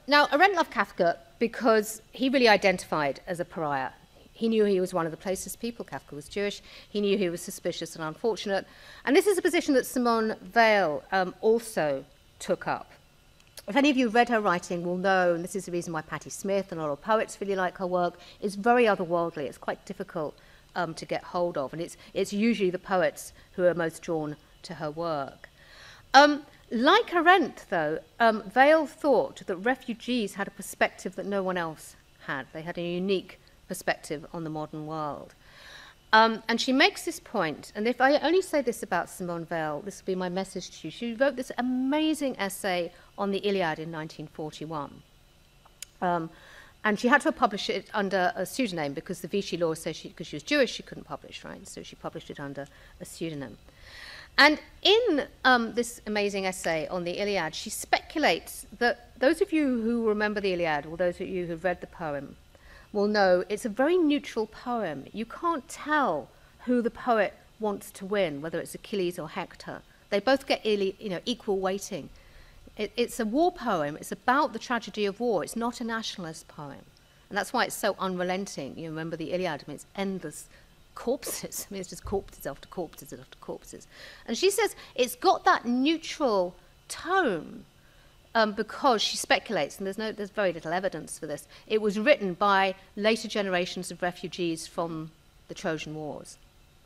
Now, Arendt loved Kafka because he really identified as a pariah. He knew he was one of the placeless people. Kafka was Jewish. He knew he was suspicious and unfortunate. And this is a position that Simone Weil also took up. If any of you read her writing will know, and this is the reason why Patti Smith and a lot of poets really like her work, it's very otherworldly. It's quite difficult to get hold of. And it's usually the poets who are most drawn to her work. Like Arendt, though, Weil thought that refugees had a perspective that no one else had. They had a unique perspective on the modern world. And she makes this point, and if I only say this about Simone Weil, this will be my message to you. She wrote this amazing essay on the Iliad in 1941. And she had to publish it under a pseudonym because the Vichy law says because she was Jewish, she couldn't publish, right? So she published it under a pseudonym. And in this amazing essay on the Iliad, she speculates that those of you who remember the Iliad, or those of you who've read the poem, will know it's a very neutral poem. You can't tell who the poet wants to win, whether it's Achilles or Hector. They both get equal weighting. It's a war poem. It's about the tragedy of war. It's not a nationalist poem. And that's why it's so unrelenting. You remember the Iliad, it's endless corpses. It's just corpses after corpses after corpses. And she says it's got that neutral tone because she speculates, and there's very little evidence for this, it was written by later generations of refugees from the Trojan Wars,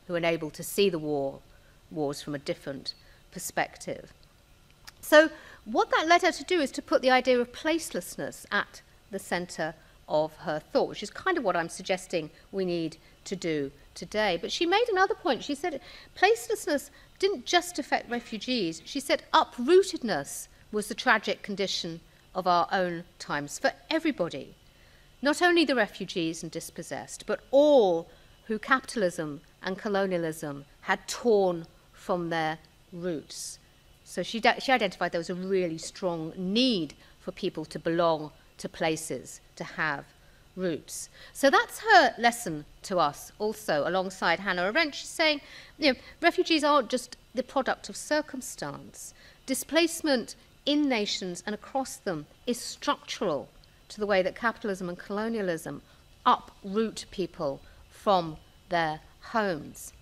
who were able to see the wars from a different perspective. So What that led her to do is to put the idea of placelessness at the centre of her thought, which is kind of what I'm suggesting we need to do today. But she made another point. She said placelessness didn't just affect refugees. She said uprootedness was the tragic condition of our own times for everybody, not only the refugees and dispossessed, but all who capitalism and colonialism had torn from their roots. So she identified there was a really strong need for people to belong to places, to have roots. So that's her lesson to us also, alongside Hannah Arendt. She's saying, you know, refugees aren't just the product of circumstance. Displacement in nations and across them is structural to the way that capitalism and colonialism uproot people from their homes.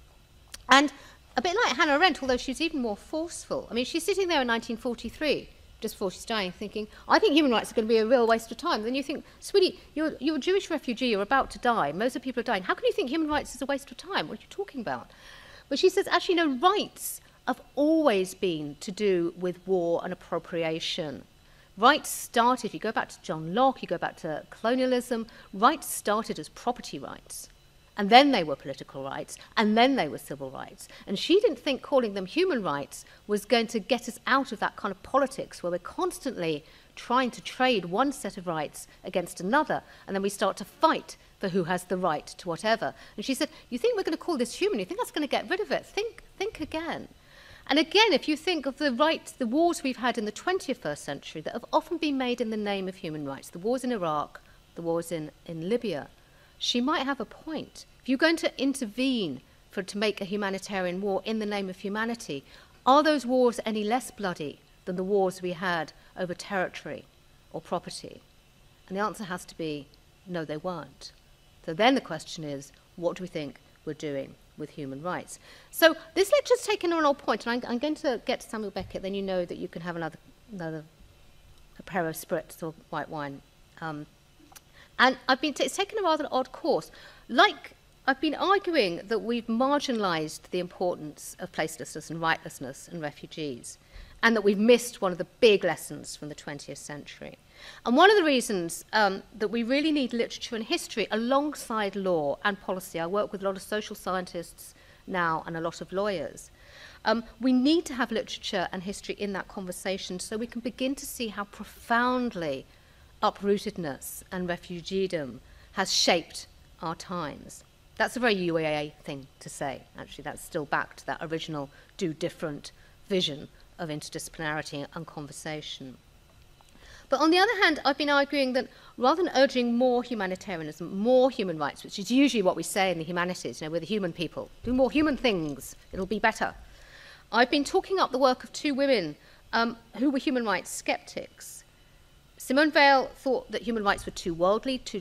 And a bit like Hannah Arendt, although she's even more forceful. I mean, she's sitting there in 1943, just before she's dying, thinking, I think human rights are going to be a real waste of time. Then you think, sweetie, you're a Jewish refugee, you're about to die, most of the people are dying. How can you think human rights is a waste of time? What are you talking about? But she says, actually, no, rights have always been to do with war and appropriation. Rights started, you go back to John Locke, you go back to colonialism, rights started as property rights. And then they were political rights, and then they were civil rights. And she didn't think calling them human rights was going to get us out of that kind of politics where we're constantly trying to trade one set of rights against another, and then we start to fight for who has the right to whatever. And she said, you think we're going to call this human? You think that's going to get rid of it? Think again. And again, if you think of the rights, the wars we've had in the 21st century that have often been made in the name of human rights, the wars in Iraq, the wars in Libya, she might have a point. If you're going to intervene to make a humanitarian war in the name of humanity, are those wars any less bloody than the wars we had over territory or property? And the answer has to be, no, they weren't. So then the question is, what do we think we're doing with human rights? So this lecture's taken on an old point, and I'm going to get to Samuel Beckett, then you know that you can have another a pair of spirits or white wine. And it's taken a rather odd course. Like, I've been arguing that we've marginalised the importance of placelessness and rightlessness and refugees, and that we've missed one of the big lessons from the 20th century. And one of the reasons that we really need literature and history alongside law and policy, I work with a lot of social scientists now and a lot of lawyers, we need to have literature and history in that conversation so we can begin to see how profoundly uprootedness and refugeedom has shaped our times. That's a very UAA thing to say, actually. That's still back to that original do different vision of interdisciplinarity and conversation. But on the other hand, I've been arguing that rather than urging more humanitarianism, more human rights, which is usually what we say in the humanities, you know, we're the human people, do more human things, it'll be better. I've been talking up the work of two women who were human rights skeptics. Simone Weil thought that human rights were too worldly, too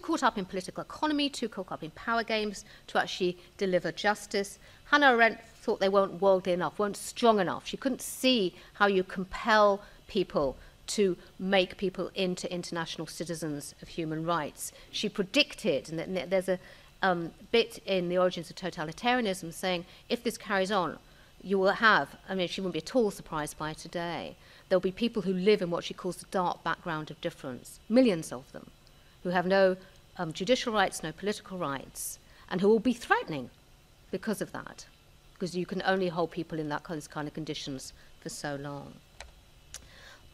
caught up in political economy, too caught up in power games to actually deliver justice. Hannah Arendt thought they weren't worldly enough, weren't strong enough. She couldn't see how you compel people to make people into international citizens of human rights. She predicted, and there's a bit in The Origins of Totalitarianism saying, if this carries on, you will have, I mean, she wouldn't be at all surprised by today, there'll be people who live in what she calls the dark background of difference, millions of them, who have no judicial rights, no political rights, and who will be threatening because of that, because you can only hold people in those kind of conditions for so long.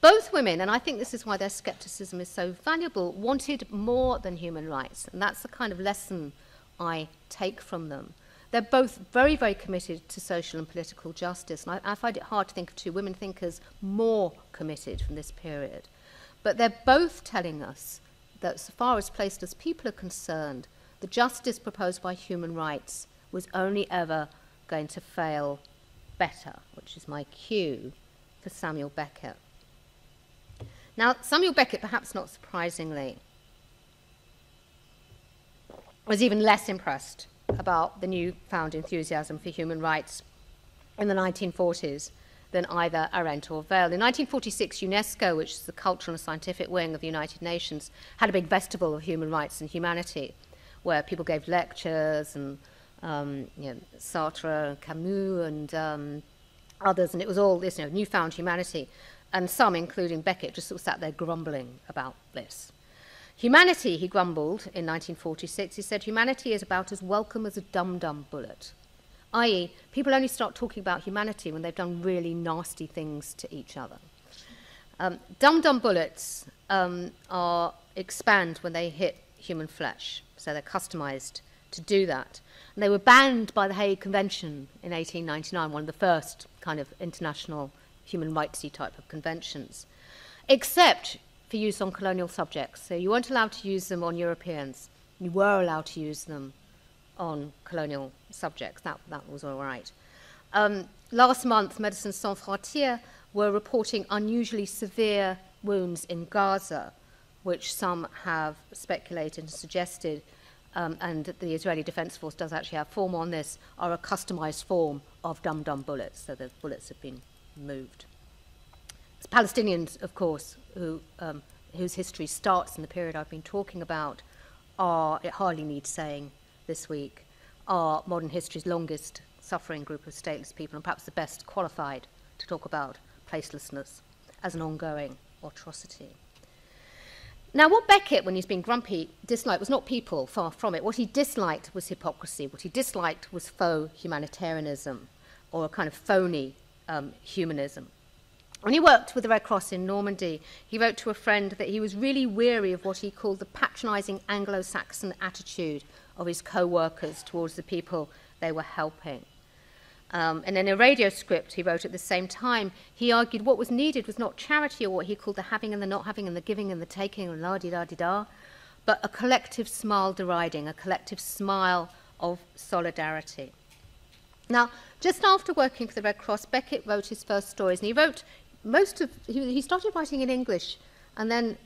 Both women, and I think this is why their skepticism is so valuable, wanted more than human rights, and that's the kind of lesson I take from them. They're both very, very committed to social and political justice. And I find it hard to think of two women thinkers more committed from this period. But they're both telling us that so far as placeless people are concerned, the justice proposed by human rights was only ever going to fail better, which is my cue for Samuel Beckett. Now, Samuel Beckett, perhaps not surprisingly, was even less impressed about the newfound enthusiasm for human rights in the 1940s than either Arendt or Weil. In 1946, UNESCO, which is the cultural and scientific wing of the United Nations, had a big festival of human rights and humanity where people gave lectures and you know, Sartre and Camus and others, and it was all this newfound humanity. and some, including Beckett, just sort of sat there grumbling about this. Humanity, he grumbled in 1946, he said, humanity is about as welcome as a dum-dum bullet, i.e. people only start talking about humanity when they've done really nasty things to each other. Dum-dum bullets expand when they hit human flesh, so they're customized to do that. And they were banned by the Hague Convention in 1899, one of the first kind of international human rights-y type of conventions, except for use on colonial subjects. So you weren't allowed to use them on Europeans. You were allowed to use them on colonial subjects. That was all right. Last month, Médecins Sans Frontières were reporting unusually severe wounds in Gaza, which some have speculated and suggested, and the Israeli Defense Force does actually have form on this, are a customized form of dum-dum bullets, so the bullets have been moved. It's Palestinians, of course, who, whose history starts in the period I've been talking about, are, it hardly needs saying this week, are modern history's longest suffering group of stateless people, and perhaps the best qualified to talk about placelessness as an ongoing atrocity. Now, what Beckett, when he's been grumpy, disliked was not people, far from it. What he disliked was hypocrisy. What he disliked was faux humanitarianism, or a kind of phony humanism. When he worked with the Red Cross in Normandy, he wrote to a friend that he was really weary of what he called the patronising Anglo-Saxon attitude of his co-workers towards the people they were helping. And in a radio script he wrote at the same time, he argued what was needed was not charity, or what he called the having and the not having and the giving and the taking and la-di-da-di-da, but a collective smile deriding, a collective smile of solidarity. Now, just after working for the Red Cross, Beckett wrote his first stories, and he wrote most of, he started writing in English, and then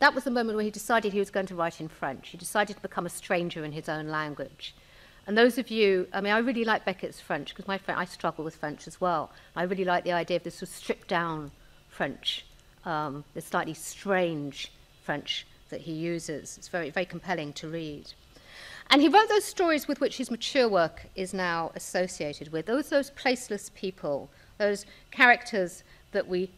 that was the moment where he decided he was going to write in French. He decided to become a stranger in his own language. And those of you, I mean, I really like Beckett's French, because I struggle with French as well. I really like the idea of this sort of stripped-down French, the slightly strange French that he uses. It's very, very compelling to read. And he wrote those stories with which his mature work is now associated with. Those placeless people, those characters that we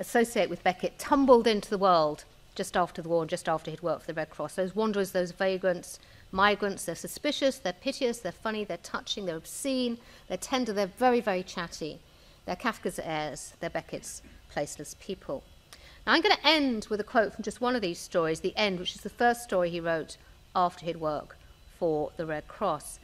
associate with Beckett, tumbled into the world just after the war and just after he'd worked for the Red Cross. Those wanderers, those vagrants, migrants, they're suspicious, they're piteous, they're funny, they're touching, they're obscene, they're tender, they're very, very chatty. They're Kafka's heirs, they're Beckett's placeless people. Now I'm going to end with a quote from just one of these stories, The End, which is the first story he wrote after his work for the Red Cross.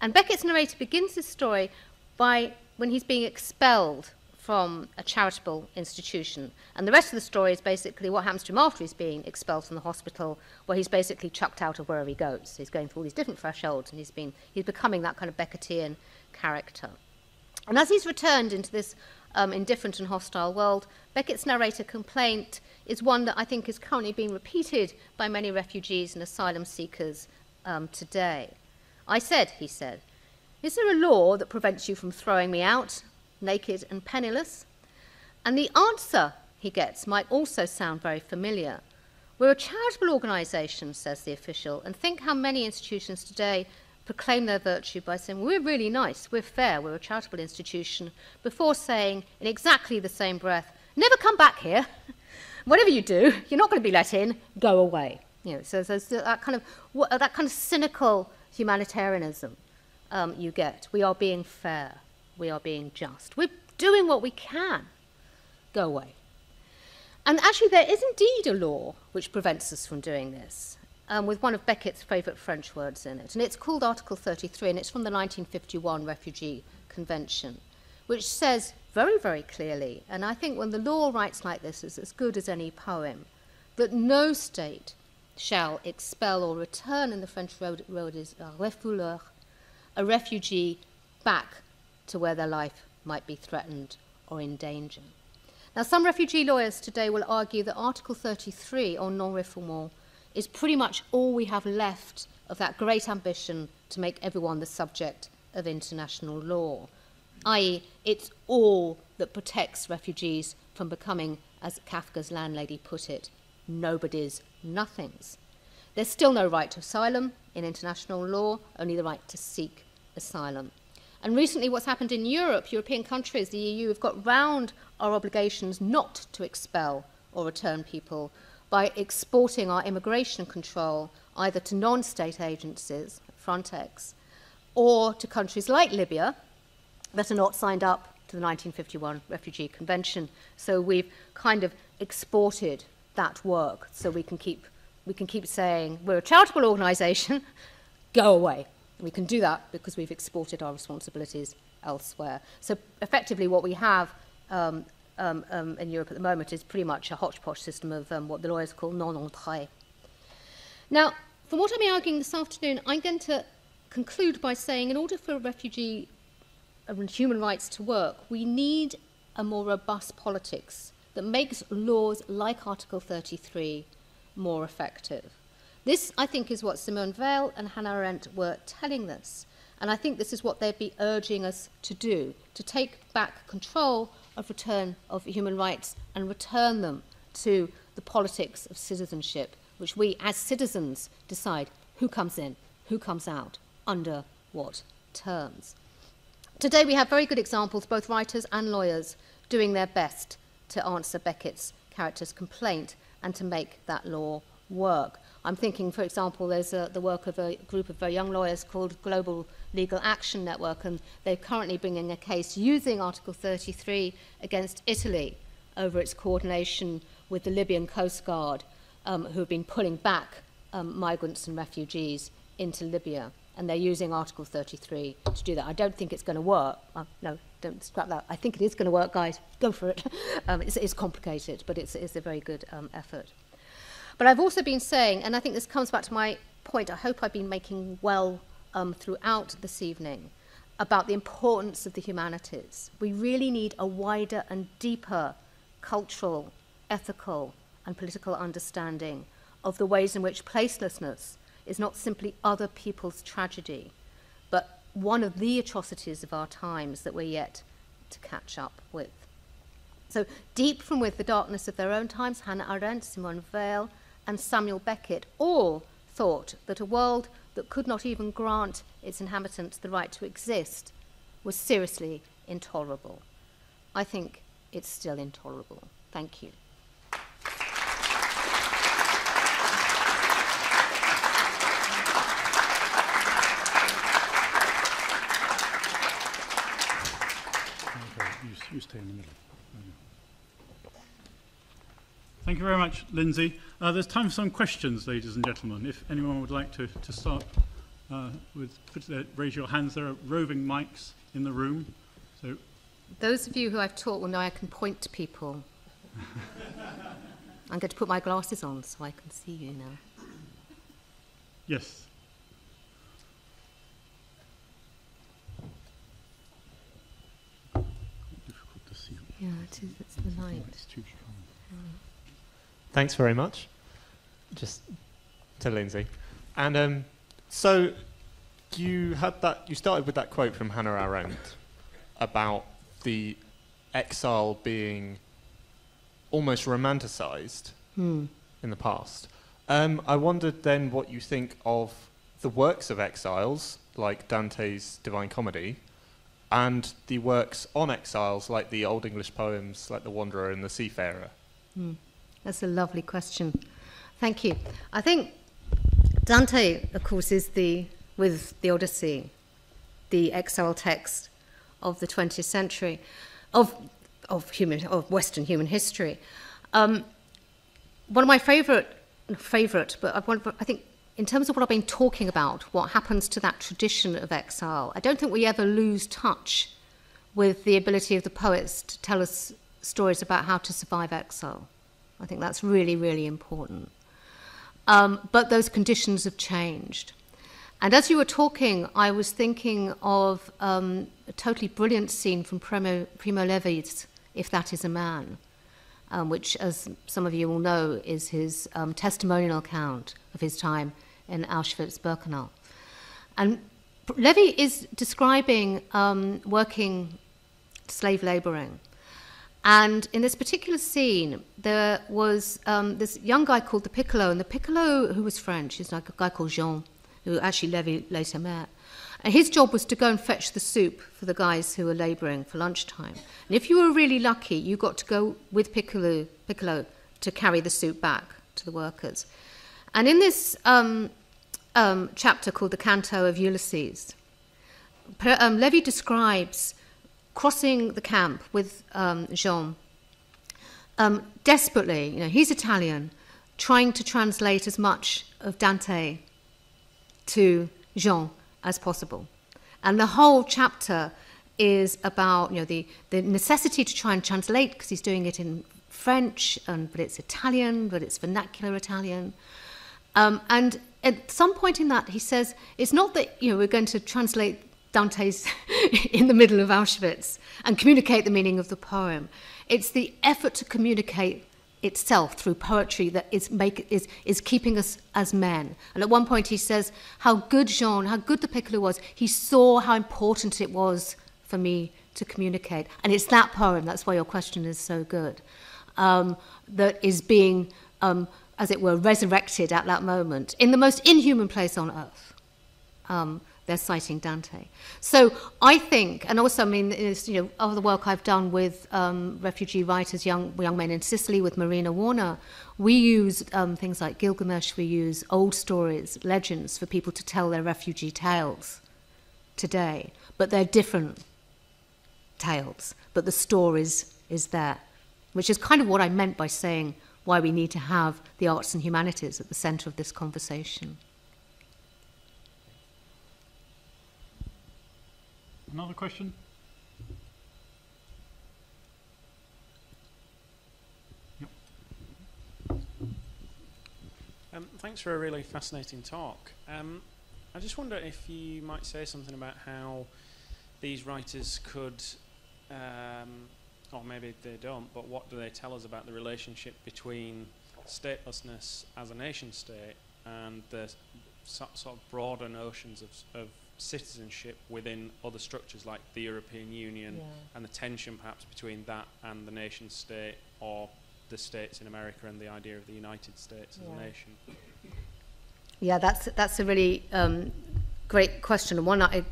And Beckett's narrator begins his story by when he's being expelled from a charitable institution. And the rest of the story is basically what happens to him after he's being expelled from the hospital, where he's basically chucked out of wherever he goes. He's going through all these different thresholds, and he's becoming that kind of Beckettian character. And as he's returned into this indifferent and hostile world, Beckett's narrator complaint is one that I think is currently being repeated by many refugees and asylum seekers today. I said, he said, is there a law that prevents you from throwing me out, naked and penniless? And the answer he gets might also sound very familiar. We're a charitable organisation, says the official, and think how many institutions today proclaim their virtue by saying, we're really nice, we're fair, we're a charitable institution, before saying in exactly the same breath, never come back here. Whatever you do, you're not going to be let in, go away. You know, so there's that kind of cynical humanitarianism you get. We are being fair. We are being just. We're doing what we can. Go away. And actually, there is indeed a law which prevents us from doing this, with one of Beckett's favourite French words in it. And it's called Article 33, and it's from the 1951 Refugee Convention, which says very, very clearly, and I think when the law writes like this, it's as good as any poem, that no state shall expel or return, in the French word is refouleur, a refugee back to where their life might be threatened or in danger. Now, some refugee lawyers today will argue that Article 33, or non-refoulement, is pretty much all we have left of that great ambition to make everyone the subject of international law, i.e. it's all that protects refugees from becoming, as Kafka's landlady put it, nobodies, nothings. There's still no right to asylum in international law, only the right to seek asylum. And recently what's happened in Europe, European countries, the EU have got round our obligations not to expel or return people by exporting our immigration control either to non-state agencies, Frontex, or to countries like Libya that are not signed up to the 1951 Refugee Convention. So we've kind of exported that work so we can keep saying we're a charitable organisation, go away. We can do that because we've exported our responsibilities elsewhere. So effectively what we have in Europe at the moment is pretty much a hodgepodge system of what the lawyers call non-entrée. Now, from what I'm arguing this afternoon, I'm going to conclude by saying in order for refugee and human rights to work, we need a more robust politics that makes laws like Article 33 more effective. This, I think, is what Simone Weil and Hannah Arendt were telling us, and I think this is what they'd be urging us to do, to take back control of return of human rights and return them to the politics of citizenship, which we as citizens decide who comes in, who comes out, under what terms. Today we have very good examples, both writers and lawyers, doing their best to answer Beckett's character's complaint and to make that law work. I'm thinking, for example, there's the work of a group of very young lawyers called Global Legal Action Network, and they're currently bringing a case using Article 33 against Italy over its coordination with the Libyan Coast Guard, who have been pulling back migrants and refugees into Libya, and they're using Article 33 to do that. I don't think it's going to work. No, don't scrap that. I think it is going to work, guys. Go for it. It's complicated, but it's a very good effort. But I've also been saying, and I think this comes back to my point I hope I've been making well throughout this evening, about the importance of the humanities. We really need a wider and deeper cultural, ethical, and political understanding of the ways in which placelessness is not simply other people's tragedy, but one of the atrocities of our times that we're yet to catch up with. So deep from with the darkness of their own times, Hannah Arendt, Simone Weil, and Samuel Beckett all thought that a world that could not even grant its inhabitants the right to exist was seriously intolerable. I think it's still intolerable. Thank you. You stay in the middle. Thank you very much, Lyndsey. There's time for some questions, ladies and gentlemen. If anyone would like to start with, raise your hands. There are roving mics in the room. So, those of you who I've taught will know I can point to people. I'm going to put my glasses on so I can see you now. Yes. Quite difficult to see. Yeah, it is. It's the light. It's too strong. Thanks very much. Just to Lyndsey. And so you had that, you started with that quote from Hannah Arendt about the exile being almost romanticized in the past. I wondered then what you think of the works of exiles, like Dante's Divine Comedy, and the works on exiles, like the Old English poems, like The Wanderer and The Seafarer. That's a lovely question. Thank you. I think Dante, of course, is with the Odyssey, the exile text of the 20th century, of Western human history. One of my favourite, but I think in terms of what I've been talking about, what happens to that tradition of exile, I don't think we ever lose touch with the ability of the poets to tell us stories about how to survive exile. I think that's really, really important. But those conditions have changed. And as you were talking, I was thinking of a totally brilliant scene from Primo Levi's If That Is a Man, which, as some of you will know, is his testimonial account of his time in Auschwitz-Birkenau. And Levy is describing working slave labouring. And in this particular scene, there was this young guy called the Piccolo, and the Piccolo, who was French, is like a guy called Jean, who actually Levy later met. And his job was to go and fetch the soup for the guys who were labouring for lunchtime. And if you were really lucky, you got to go with Piccolo to carry the soup back to the workers. And in this chapter called The Canto of Ulysses, Levy describes crossing the camp with Jean, desperately, you know, he's Italian, trying to translate as much of Dante to Jean as possible. And the whole chapter is about, you know, the necessity to try and translate, because he's doing it in French, but it's Italian, but it's vernacular Italian. And at some point in that, he says, it's not that, you know, we're going to translate Dante's in the middle of Auschwitz and communicate the meaning of the poem. It's the effort to communicate itself through poetry that is keeping us as men. And at one point he says how good the Piccolo was. He saw how important it was for me to communicate. And it's that poem, that's why your question is so good, that is being, as it were, resurrected at that moment in the most inhuman place on earth. They're citing Dante. So I think, and also, I mean, you know, all the work I've done with refugee writers, young men in Sicily, with Marina Warner, we use things like Gilgamesh, we use old stories, legends, for people to tell their refugee tales today. But they're different tales, but the stories is there, which is kind of what I meant by saying why we need to have the arts and humanities at the centre of this conversation. Another question? Yep. Thanks for a really fascinating talk. I just wonder if you might say something about how these writers could, or maybe they don't, but what do they tell us about the relationship between statelessness as a nation state and the sort of broader notions of citizenship within other structures like the European Union, yeah, and the tension perhaps between that and the nation state, or the states in America and the idea of the United States, yeah, as a nation? Yeah, that's a really great question, and one that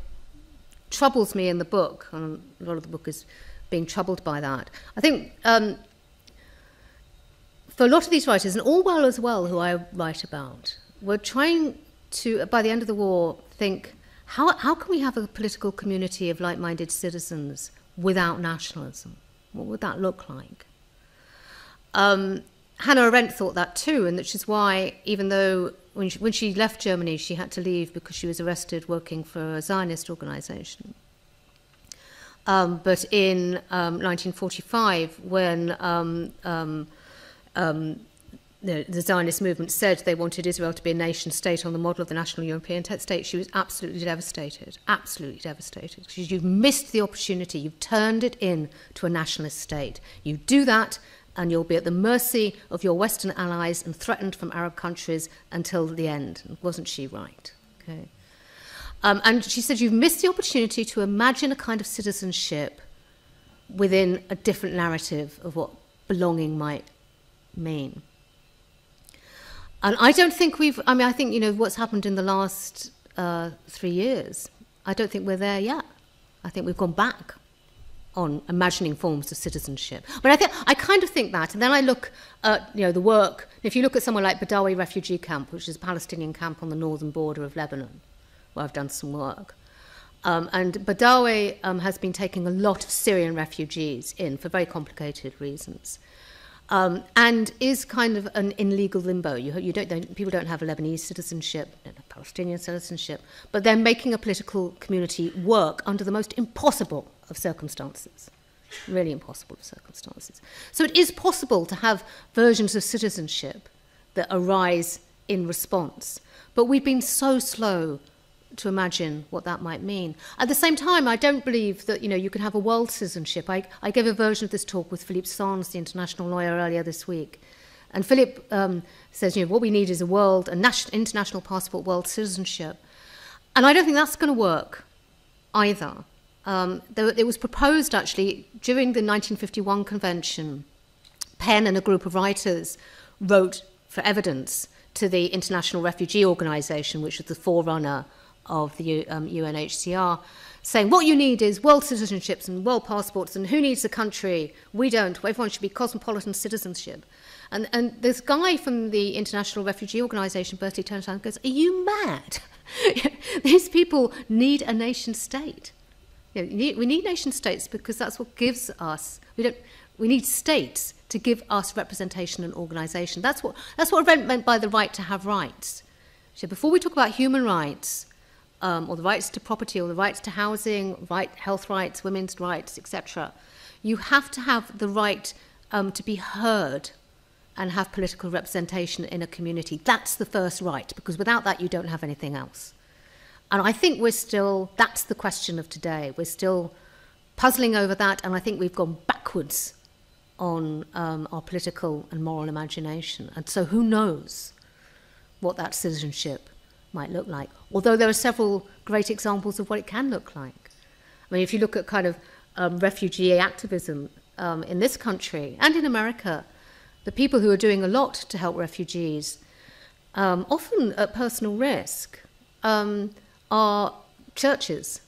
troubles me in the book, and a lot of the book is being troubled by that. I think for a lot of these writers, and Orwell as well, who I write about, were trying to, by the end of the war, think, how can we have a political community of like-minded citizens without nationalism? What would that look like? Hannah Arendt thought that too, and which is why, even though when she left Germany, she had to leave because she was arrested working for a Zionist organisation. But in 1945, when the Zionist movement said they wanted Israel to be a nation state on the model of the national European state, she was absolutely devastated, absolutely devastated. She said, you've missed the opportunity, you've turned it in to a nationalist state. You do that and you'll be at the mercy of your Western allies and threatened from Arab countries until the end. Wasn't she right? Okay. And she said, you've missed the opportunity to imagine a kind of citizenship within a different narrative of what belonging might mean. And I don't think we've, I mean, I think, you know, what's happened in the last 3 years, I don't think we're there yet. I think we've gone back on imagining forms of citizenship. But I kind of think that, and then I look at, you know, the work, if you look at somewhere like Badawi refugee camp, which is a Palestinian camp on the northern border of Lebanon, where I've done some work. And Badawi has been taking a lot of Syrian refugees in for very complicated reasons. And is kind of in legal limbo. People don't have a Lebanese citizenship, don't have Palestinian citizenship, but they're making a political community work under the most impossible of circumstances, really impossible of circumstances. So it is possible to have versions of citizenship that arise in response, but we've been so slow to imagine what that might mean. At the same time, I don't believe that, you know, you can have a world citizenship. I gave a version of this talk with Philippe Sans, the international lawyer, earlier this week. And Philippe says, you know, what we need is an international passport, world citizenship. And I don't think that's going to work either. It was proposed, actually, during the 1951 convention, Penn and a group of writers wrote for evidence to the International Refugee Organization, which was the forerunner of the UNHCR, saying what you need is world citizenships and world passports, and who needs a country? We don't. Everyone should be cosmopolitan citizenship. And this guy from the International Refugee Organization, Bertie Turner, goes, are you mad? These people need a nation state. You know, we need nation states because that's what gives us. We need states to give us representation and organization. That's what Arendt meant by the right to have rights. So before we talk about human rights, or the rights to property, or the rights to housing, health rights, women's rights, etc., you have to have the right to be heard and have political representation in a community. That's the first right, because without that you don't have anything else. And I think we're still, that's the question of today. We're still puzzling over that, and I think we've gone backwards on our political and moral imagination. And so who knows what that citizenship might look like, although there are several great examples of what it can look like. I mean, if you look at kind of refugee activism in this country and in America, the people who are doing a lot to help refugees, often at personal risk, are churches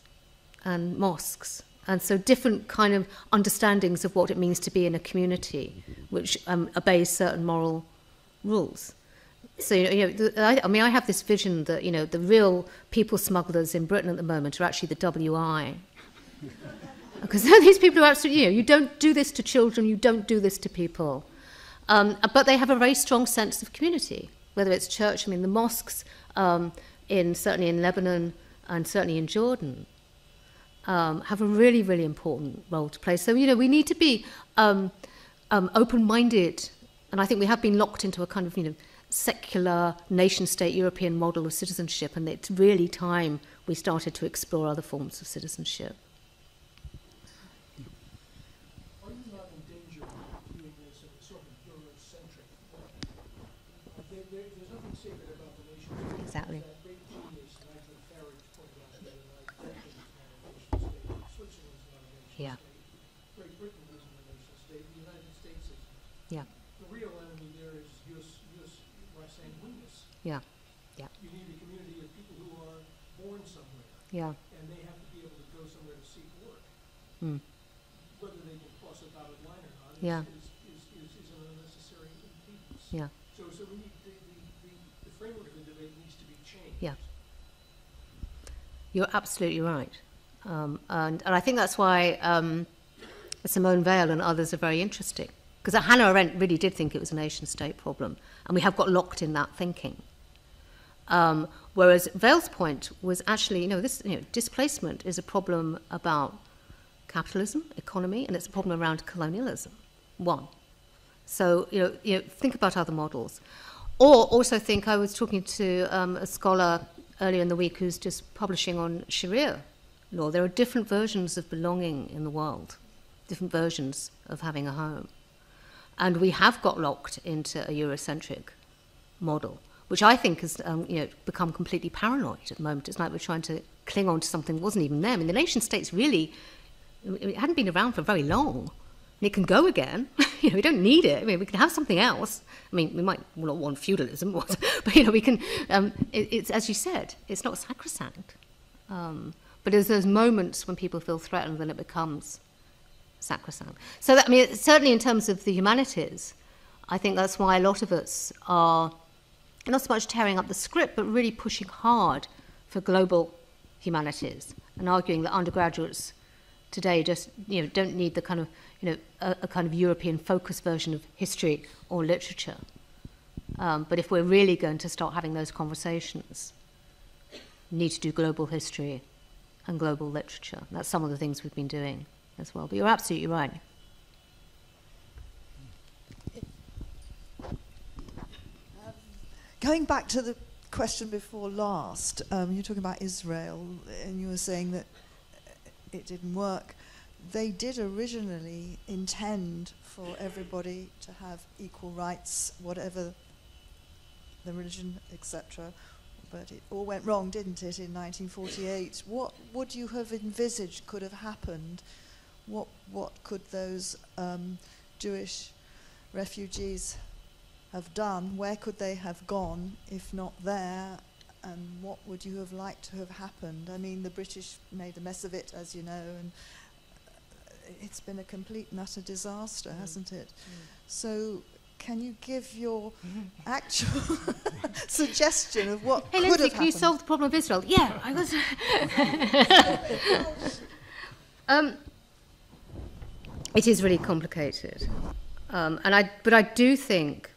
and mosques. And so different kind of understandings of what it means to be in a community, which obeys certain moral rules. So, I mean, I have this vision that, the real people smugglers in Britain at the moment are actually the WI. Because these people are absolutely, you don't do this to children, you don't do this to people. But they have a very strong sense of community, whether it's church, I mean, the mosques, certainly in Lebanon and certainly in Jordan, have a really, really important role to play. So, we need to be open-minded, and I think we have been locked into a kind of, secular nation-state European model of citizenship, and it's really time we started to explore other forms of citizenship. Are you not in danger of doing this in a sort of Eurocentric way? There's nothing sacred about the nation. Exactly. Yeah. Great Britain is a nation state. The United States is. Yeah. The real enemy there is US sanguineness. Yeah. Yeah. You need a community of people who are born somewhere. Yeah. And they have to be able to go somewhere to seek work. Mm. Whether they can cross a dotted line or not, yeah, is an unnecessary impedance. Yeah. So we need the framework of the debate needs to be changed. Yeah. You're absolutely right. And I think that's why Simone Weil and others are very interesting, because Hannah Arendt really did think it was a nation-state problem, and we have got locked in that thinking. Whereas Weil's point was actually, displacement is a problem about capitalism, economy, and it's a problem around colonialism. One. So think about other models, or also think. I was talking to a scholar earlier in the week who's just publishing on Sharia law. There are different versions of belonging in the world, different versions of having a home. And we have got locked into a Eurocentric model, which I think has become completely paranoid at the moment. It's like we're trying to cling on to something that wasn't even there. I mean, the nation states really, it hadn't been around for very long, and it can go again. We don't need it. I mean, we can have something else. I mean, we might not want feudalism, but we can. It's as you said, it's not sacrosanct. But there's those moments when people feel threatened, then it becomes sacrosanct. So, that, I mean, certainly in terms of the humanities, I think that's why a lot of us are not so much tearing up the script, but really pushing hard for global humanities and arguing that undergraduates today just don't need the kind of a kind of European-focused version of history or literature. But if we're really going to start having those conversations, we need to do global history and global literature. That's some of the things we've been doing as well. But you're absolutely right. Going back to the question before last, you're talking about Israel, and you were saying that it didn't work. They did originally intend for everybody to have equal rights, whatever the religion, etc. But it all went wrong, didn't it, in 1948? What would you have envisaged could have happened? What could those Jewish refugees have done? Where could they have gone if not there? and what would you have liked to have happened? I mean, the British made a mess of it, as you know, and it's been a complete and utter disaster, hasn't it? So can you give your actual suggestion of what could have happened? Can you solve the problem of Israel? Yeah, I was... it is really complicated. But I do think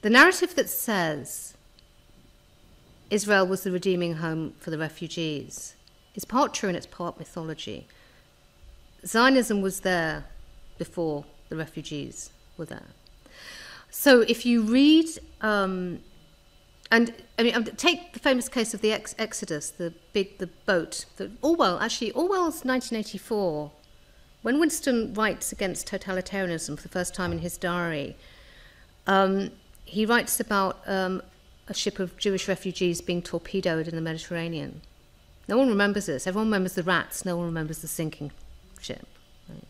the narrative that says Israel was the redeeming home for the refugees is part true and it's part mythology. Zionism was there before the refugees were there. So if you read, take the famous case of the Exodus, the boat, Orwell, actually, Orwell's 1984, when Winston writes against totalitarianism for the first time in his diary, he writes about a ship of Jewish refugees being torpedoed in the Mediterranean. No one remembers this. Everyone remembers the rats. No one remembers the sinking ship. Right.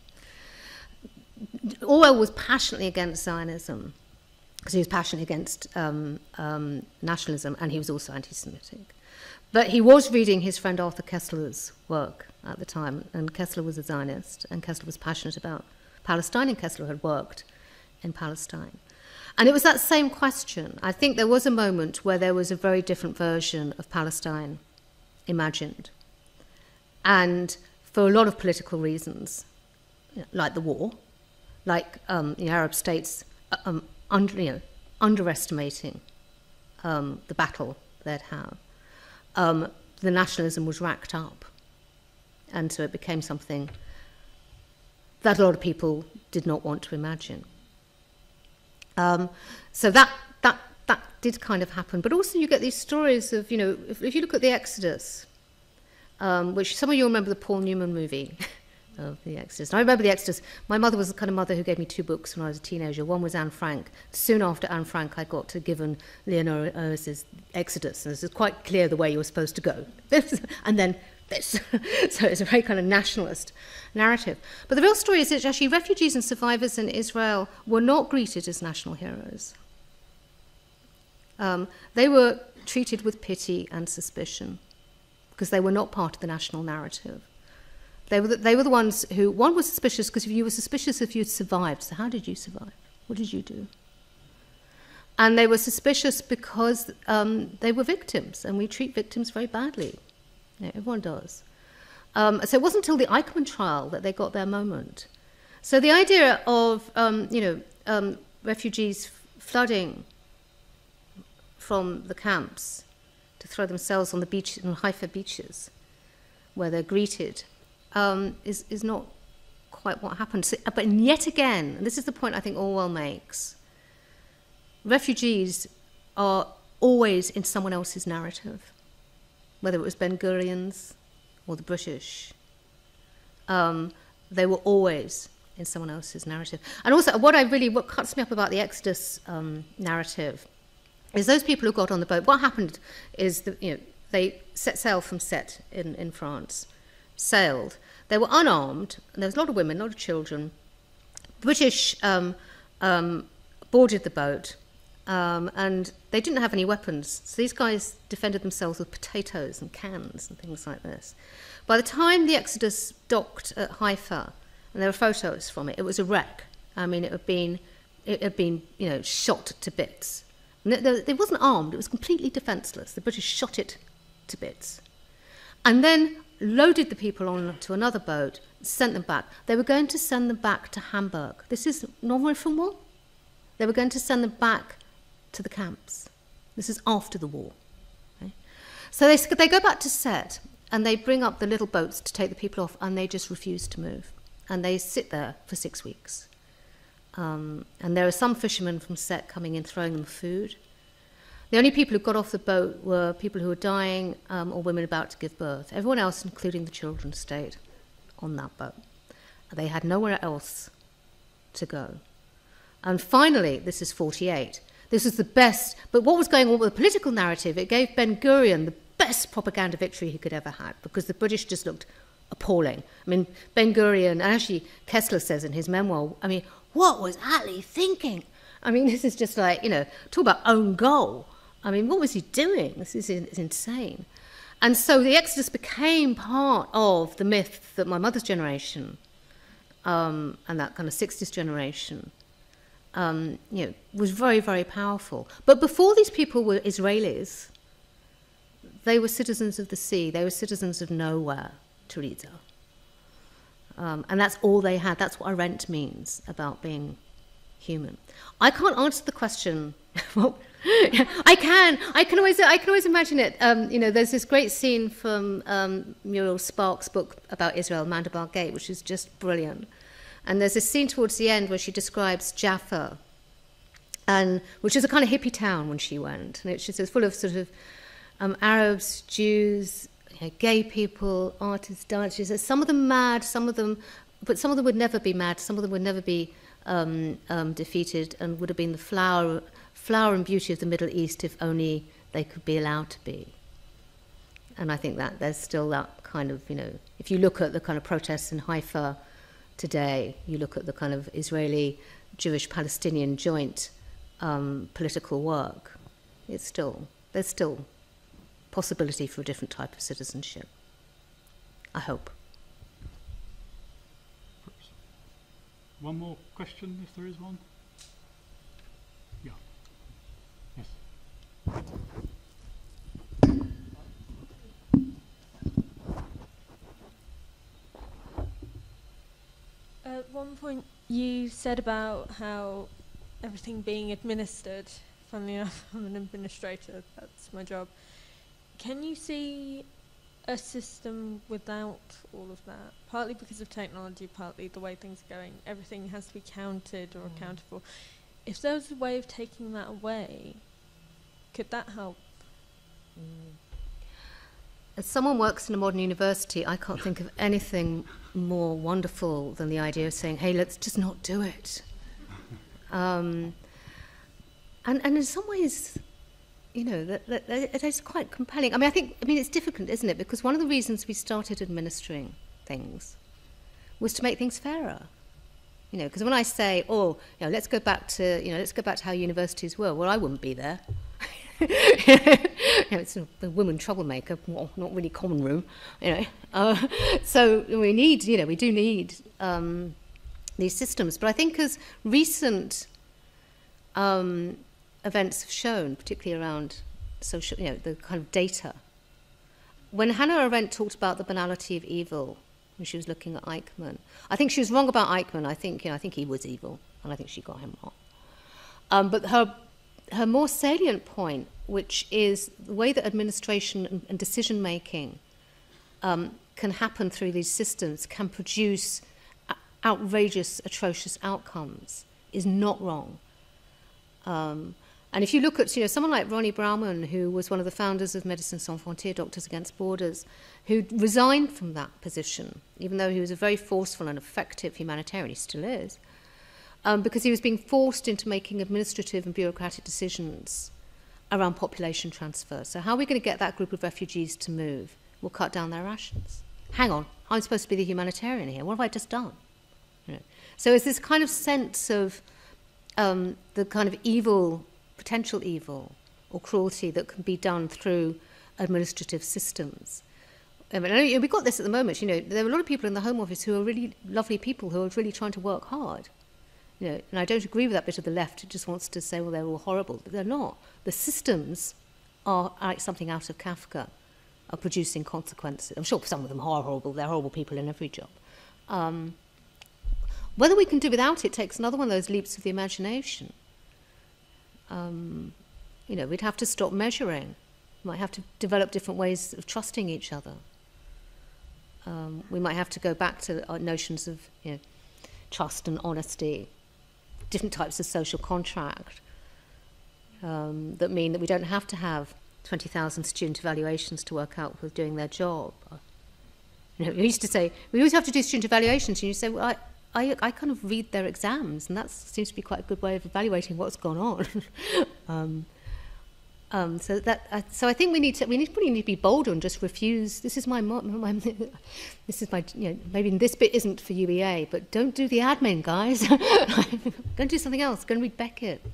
Orwell was passionately against Zionism because he was passionately against nationalism, and he was also anti-Semitic. But he was reading his friend Arthur Koestler's work at the time, and Koestler was a Zionist, and Koestler was passionate about Palestine, and Koestler had worked in Palestine. And it was that same question. I think there was a moment where there was a very different version of Palestine imagined. And for a lot of political reasons, like the war, like the Arab states underestimating the battle they'd had, the nationalism was racked up. And so it became something that a lot of people did not want to imagine. So that did kind of happen, but also you get these stories of, you know, if you look at the Exodus, which some of you remember the Paul Newman movie of the Exodus. And I remember the Exodus. My mother was the kind of mother who gave me two books when I was a teenager. One was Anne Frank. Soon after Anne Frank, I got to given Leonora Earles's Exodus, and this is quite clear the way you were supposed to go. And then this. So it's a very kind of nationalist narrative. But the real story is that actually refugees and survivors in Israel were not greeted as national heroes. They were treated with pity and suspicion because they were not part of the national narrative. They were the ones who, one was suspicious because if you were suspicious if you'd survived, so how did you survive? What did you do? And they were suspicious because they were victims, and we treat victims very badly. You know, everyone does. So it wasn't until the Eichmann trial that they got their moment. So the idea of refugees flooding from the camps to throw themselves on the beach, on Haifa beaches, where they're greeted, is not quite what happened. So, but yet again, and this is the point I think Orwell makes, refugees are always in someone else's narrative, whether it was Ben Gurion's or the British. They were always in someone else's narrative. And also, what cuts me up about the Exodus narrative is those people who got on the boat. What happened is they set sail from Sète in France, sailed. They were unarmed, and there was a lot of women, a lot of children. The British boarded the boat, and they didn't have any weapons, so these guys defended themselves with potatoes and cans and things like this. By the time the Exodus docked at Haifa, and there were photos from it, it was a wreck. I mean, it had been shot to bits. It wasn't armed; it was completely defenceless. The British shot it to bits, and then loaded the people onto another boat, sent them back. They were going to send them back to Hamburg. This is non-refoulement. They were going to send them back to the camps. This is after the war. Okay? So they go back to Sète, and they bring up the little boats to take the people off, and they just refuse to move. And they sit there for 6 weeks. And there are some fishermen from Sète coming in, throwing them food. The only people who got off the boat were people who were dying or women about to give birth. Everyone else, including the children, stayed on that boat. They had nowhere else to go. And finally, this is 48. This is the best, but what was going on with the political narrative, it gave Ben Gurion the best propaganda victory he could ever have, because the British just looked appalling. I mean, Ben Gurion, and actually Koestler says in his memoir, I mean, what was Ali thinking? I mean, this is just like, talk about own goal. I mean, what was he doing? This is insane. And so the Exodus became part of the myth that my mother's generation and that kind of 60s generation you know, was very, very powerful. But before these people were Israelis, they were citizens of the sea. They were citizens of nowhere, Teresa. And that's all they had. That's what Arendt means about being human. I can't answer the question. Well, I can always imagine it. You know, there's this great scene from Muriel Spark's book about Israel, Mandelbaum Gate, which is just brilliant. And there's this scene towards the end where she describes Jaffa, and which is a kind of hippie town when she went, and it's full of sort of Arabs, Jews, you know, gay people, artists, dancers. Some of them mad, some of them, but some of them would never be mad. Some of them would never be defeated, and would have been the flower and beauty of the Middle East if only they could be allowed to be. And I think that there's still that kind of, you know, if you look at the kind of protests in Haifa today, you look at the kind of Israeli, Jewish-Palestinian joint political work, it's still, there's still possibility for a different type of citizenship, I hope. Perhaps one more question, if there is one? Yeah. Yes. At one point you said about how everything being administered, funnily enough, I'm an administrator, that's my job. Can you see a system without all of that? Partly because of technology, partly the way things are going. Everything has to be counted or accounted for. If there was a way of taking that away, could that help? As someone works in a modern university, I can't think of anything more wonderful than the idea of saying, hey, let's just not do it. And in some ways, you know, that is quite compelling. I mean, I mean, it's difficult, isn't it? Because one of the reasons we started administering things was to make things fairer. You know, because when I say, oh, you know, let's go back to, you know, let's go back to how universities were, well, I wouldn't be there. You know, it's a woman troublemaker, well, not really common room, you know. So we need, you know, we do need these systems. But I think as recent events have shown, particularly around social, you know, the kind of data. When Hannah Arendt talked about the banality of evil, when she was looking at Eichmann, I think she was wrong about Eichmann. I think, you know, I think he was evil, and I think she got him wrong. But her more salient point, which is the way that administration and decision making can happen through these systems, can produce outrageous, atrocious outcomes, is not wrong. And if you look at, you know, someone like Ronnie Brownman, who was one of the founders of Médecins Sans Frontières, Doctors Against Borders, who resigned from that position, even though he was a very forceful and effective humanitarian, he still is, because he was being forced into making administrative and bureaucratic decisions around population transfer. So how are we going to get that group of refugees to move? We'll cut down their rations. Hang on, I'm supposed to be the humanitarian here. What have I just done? You know. So it's this kind of sense of the kind of evil, potential evil or cruelty that can be done through administrative systems. I mean, we've got this at the moment, you know, there are a lot of people in the Home Office who are really lovely people who are really trying to work hard. You know, and I don't agree with that bit of the left who just wants to say, well, they're all horrible. But they're not. The systems are like something out of Kafka, are producing consequences. I'm sure some of them are horrible. They're horrible people in every job. Whether we can do without it takes another one of those leaps of the imagination. You know, we'd have to stop measuring. We might have to develop different ways of trusting each other. We might have to go back to our notions of, you know, trust and honesty, different types of social contract that mean that we don't have to have 20,000 student evaluations to work out who's doing their job. You know, we used to say, we always have to do student evaluations, and you say, well, I kind of read their exams, and that seems to be quite a good way of evaluating what's gone on. So I think we probably need to be bolder and just refuse. This is my, you know, maybe this bit isn't for UEA, but don't do the admin, guys. Go and do something else. Go and read Beckett.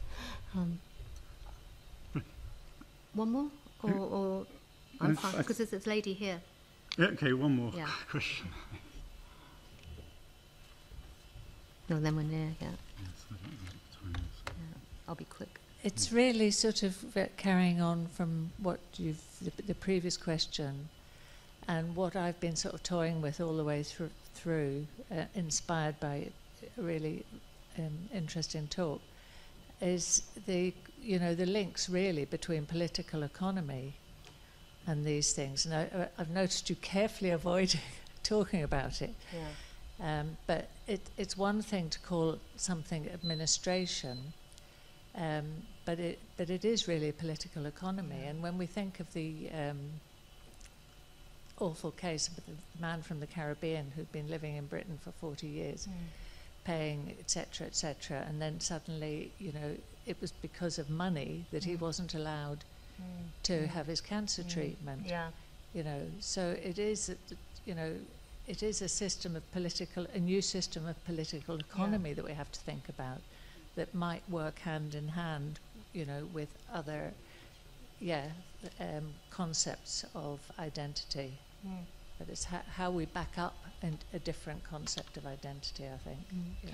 One more? Or because there's this lady here. Yeah, okay, one more question. No, then we're near, I'll be quick. It's really sort of carrying on from what you've, the previous question, and what I've been sort of toying with all the way through, inspired by a really interesting talk, is the, the links really between political economy and these things. And I've noticed you carefully avoiding talking about it. Yeah. But it's one thing to call something administration, but it is really a political economy. Yeah. And when we think of the awful case of the man from the Caribbean who'd been living in Britain for 40 years, paying et cetera, and then suddenly, it was because of money that he wasn't allowed to have his cancer treatment. Yeah. So it is, it is a system of political, a new system of political economy that we have to think about, that might work hand in hand, with other, concepts of identity. Mm. But it's how we back up a different concept of identity, I think. Mm. Yeah.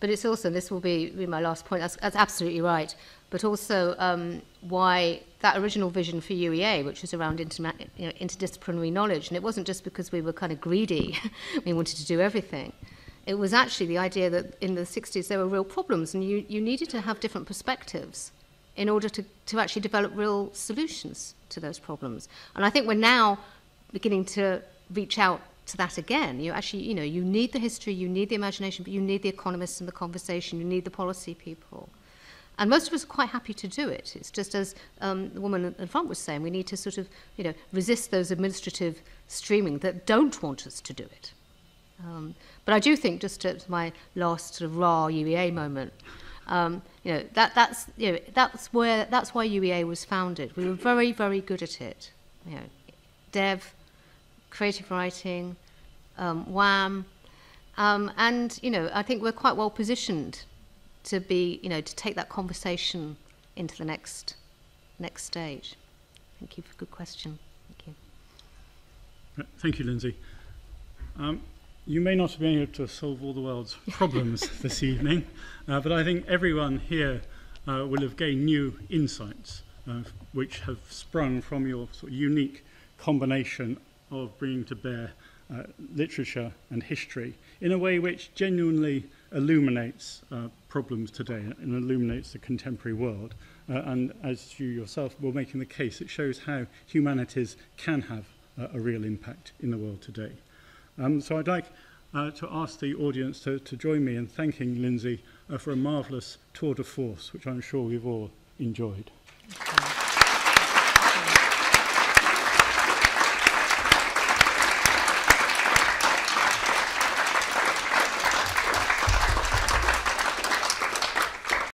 But it's also, this will be my last point, that's absolutely right, but also why that original vision for UEA, which was around interdisciplinary knowledge, and it wasn't just because we were kind of greedy, we wanted to do everything. It was actually the idea that in the 60s there were real problems, and you needed to have different perspectives in order to actually develop real solutions to those problems. And I think we're now beginning to reach out to that again. You actually, you need the history, you need the imagination, but you need the economists and the conversation, you need the policy people. And most of us are quite happy to do it. It's just as the woman in front was saying, we need to sort of, resist those administrative streaming that don't want us to do it. But I do think, just to my last sort of raw UEA moment, that's why UEA was founded. We were very, very good at it. Dev, creative writing, WAM, and I think we're quite well positioned to be, to take that conversation into the next stage. Thank you for a good question. Thank you. Thank you, Lyndsey. You may not have been able to solve all the world's problems this evening, but I think everyone here will have gained new insights, which have sprung from your sort of unique combination of bringing to bear literature and history in a way which genuinely illuminates problems today and illuminates the contemporary world. And as you yourself were making the case, it shows how humanities can have a real impact in the world today. So I'd like to ask the audience to join me in thanking Lyndsey for a marvellous tour de force, which I'm sure we've all enjoyed.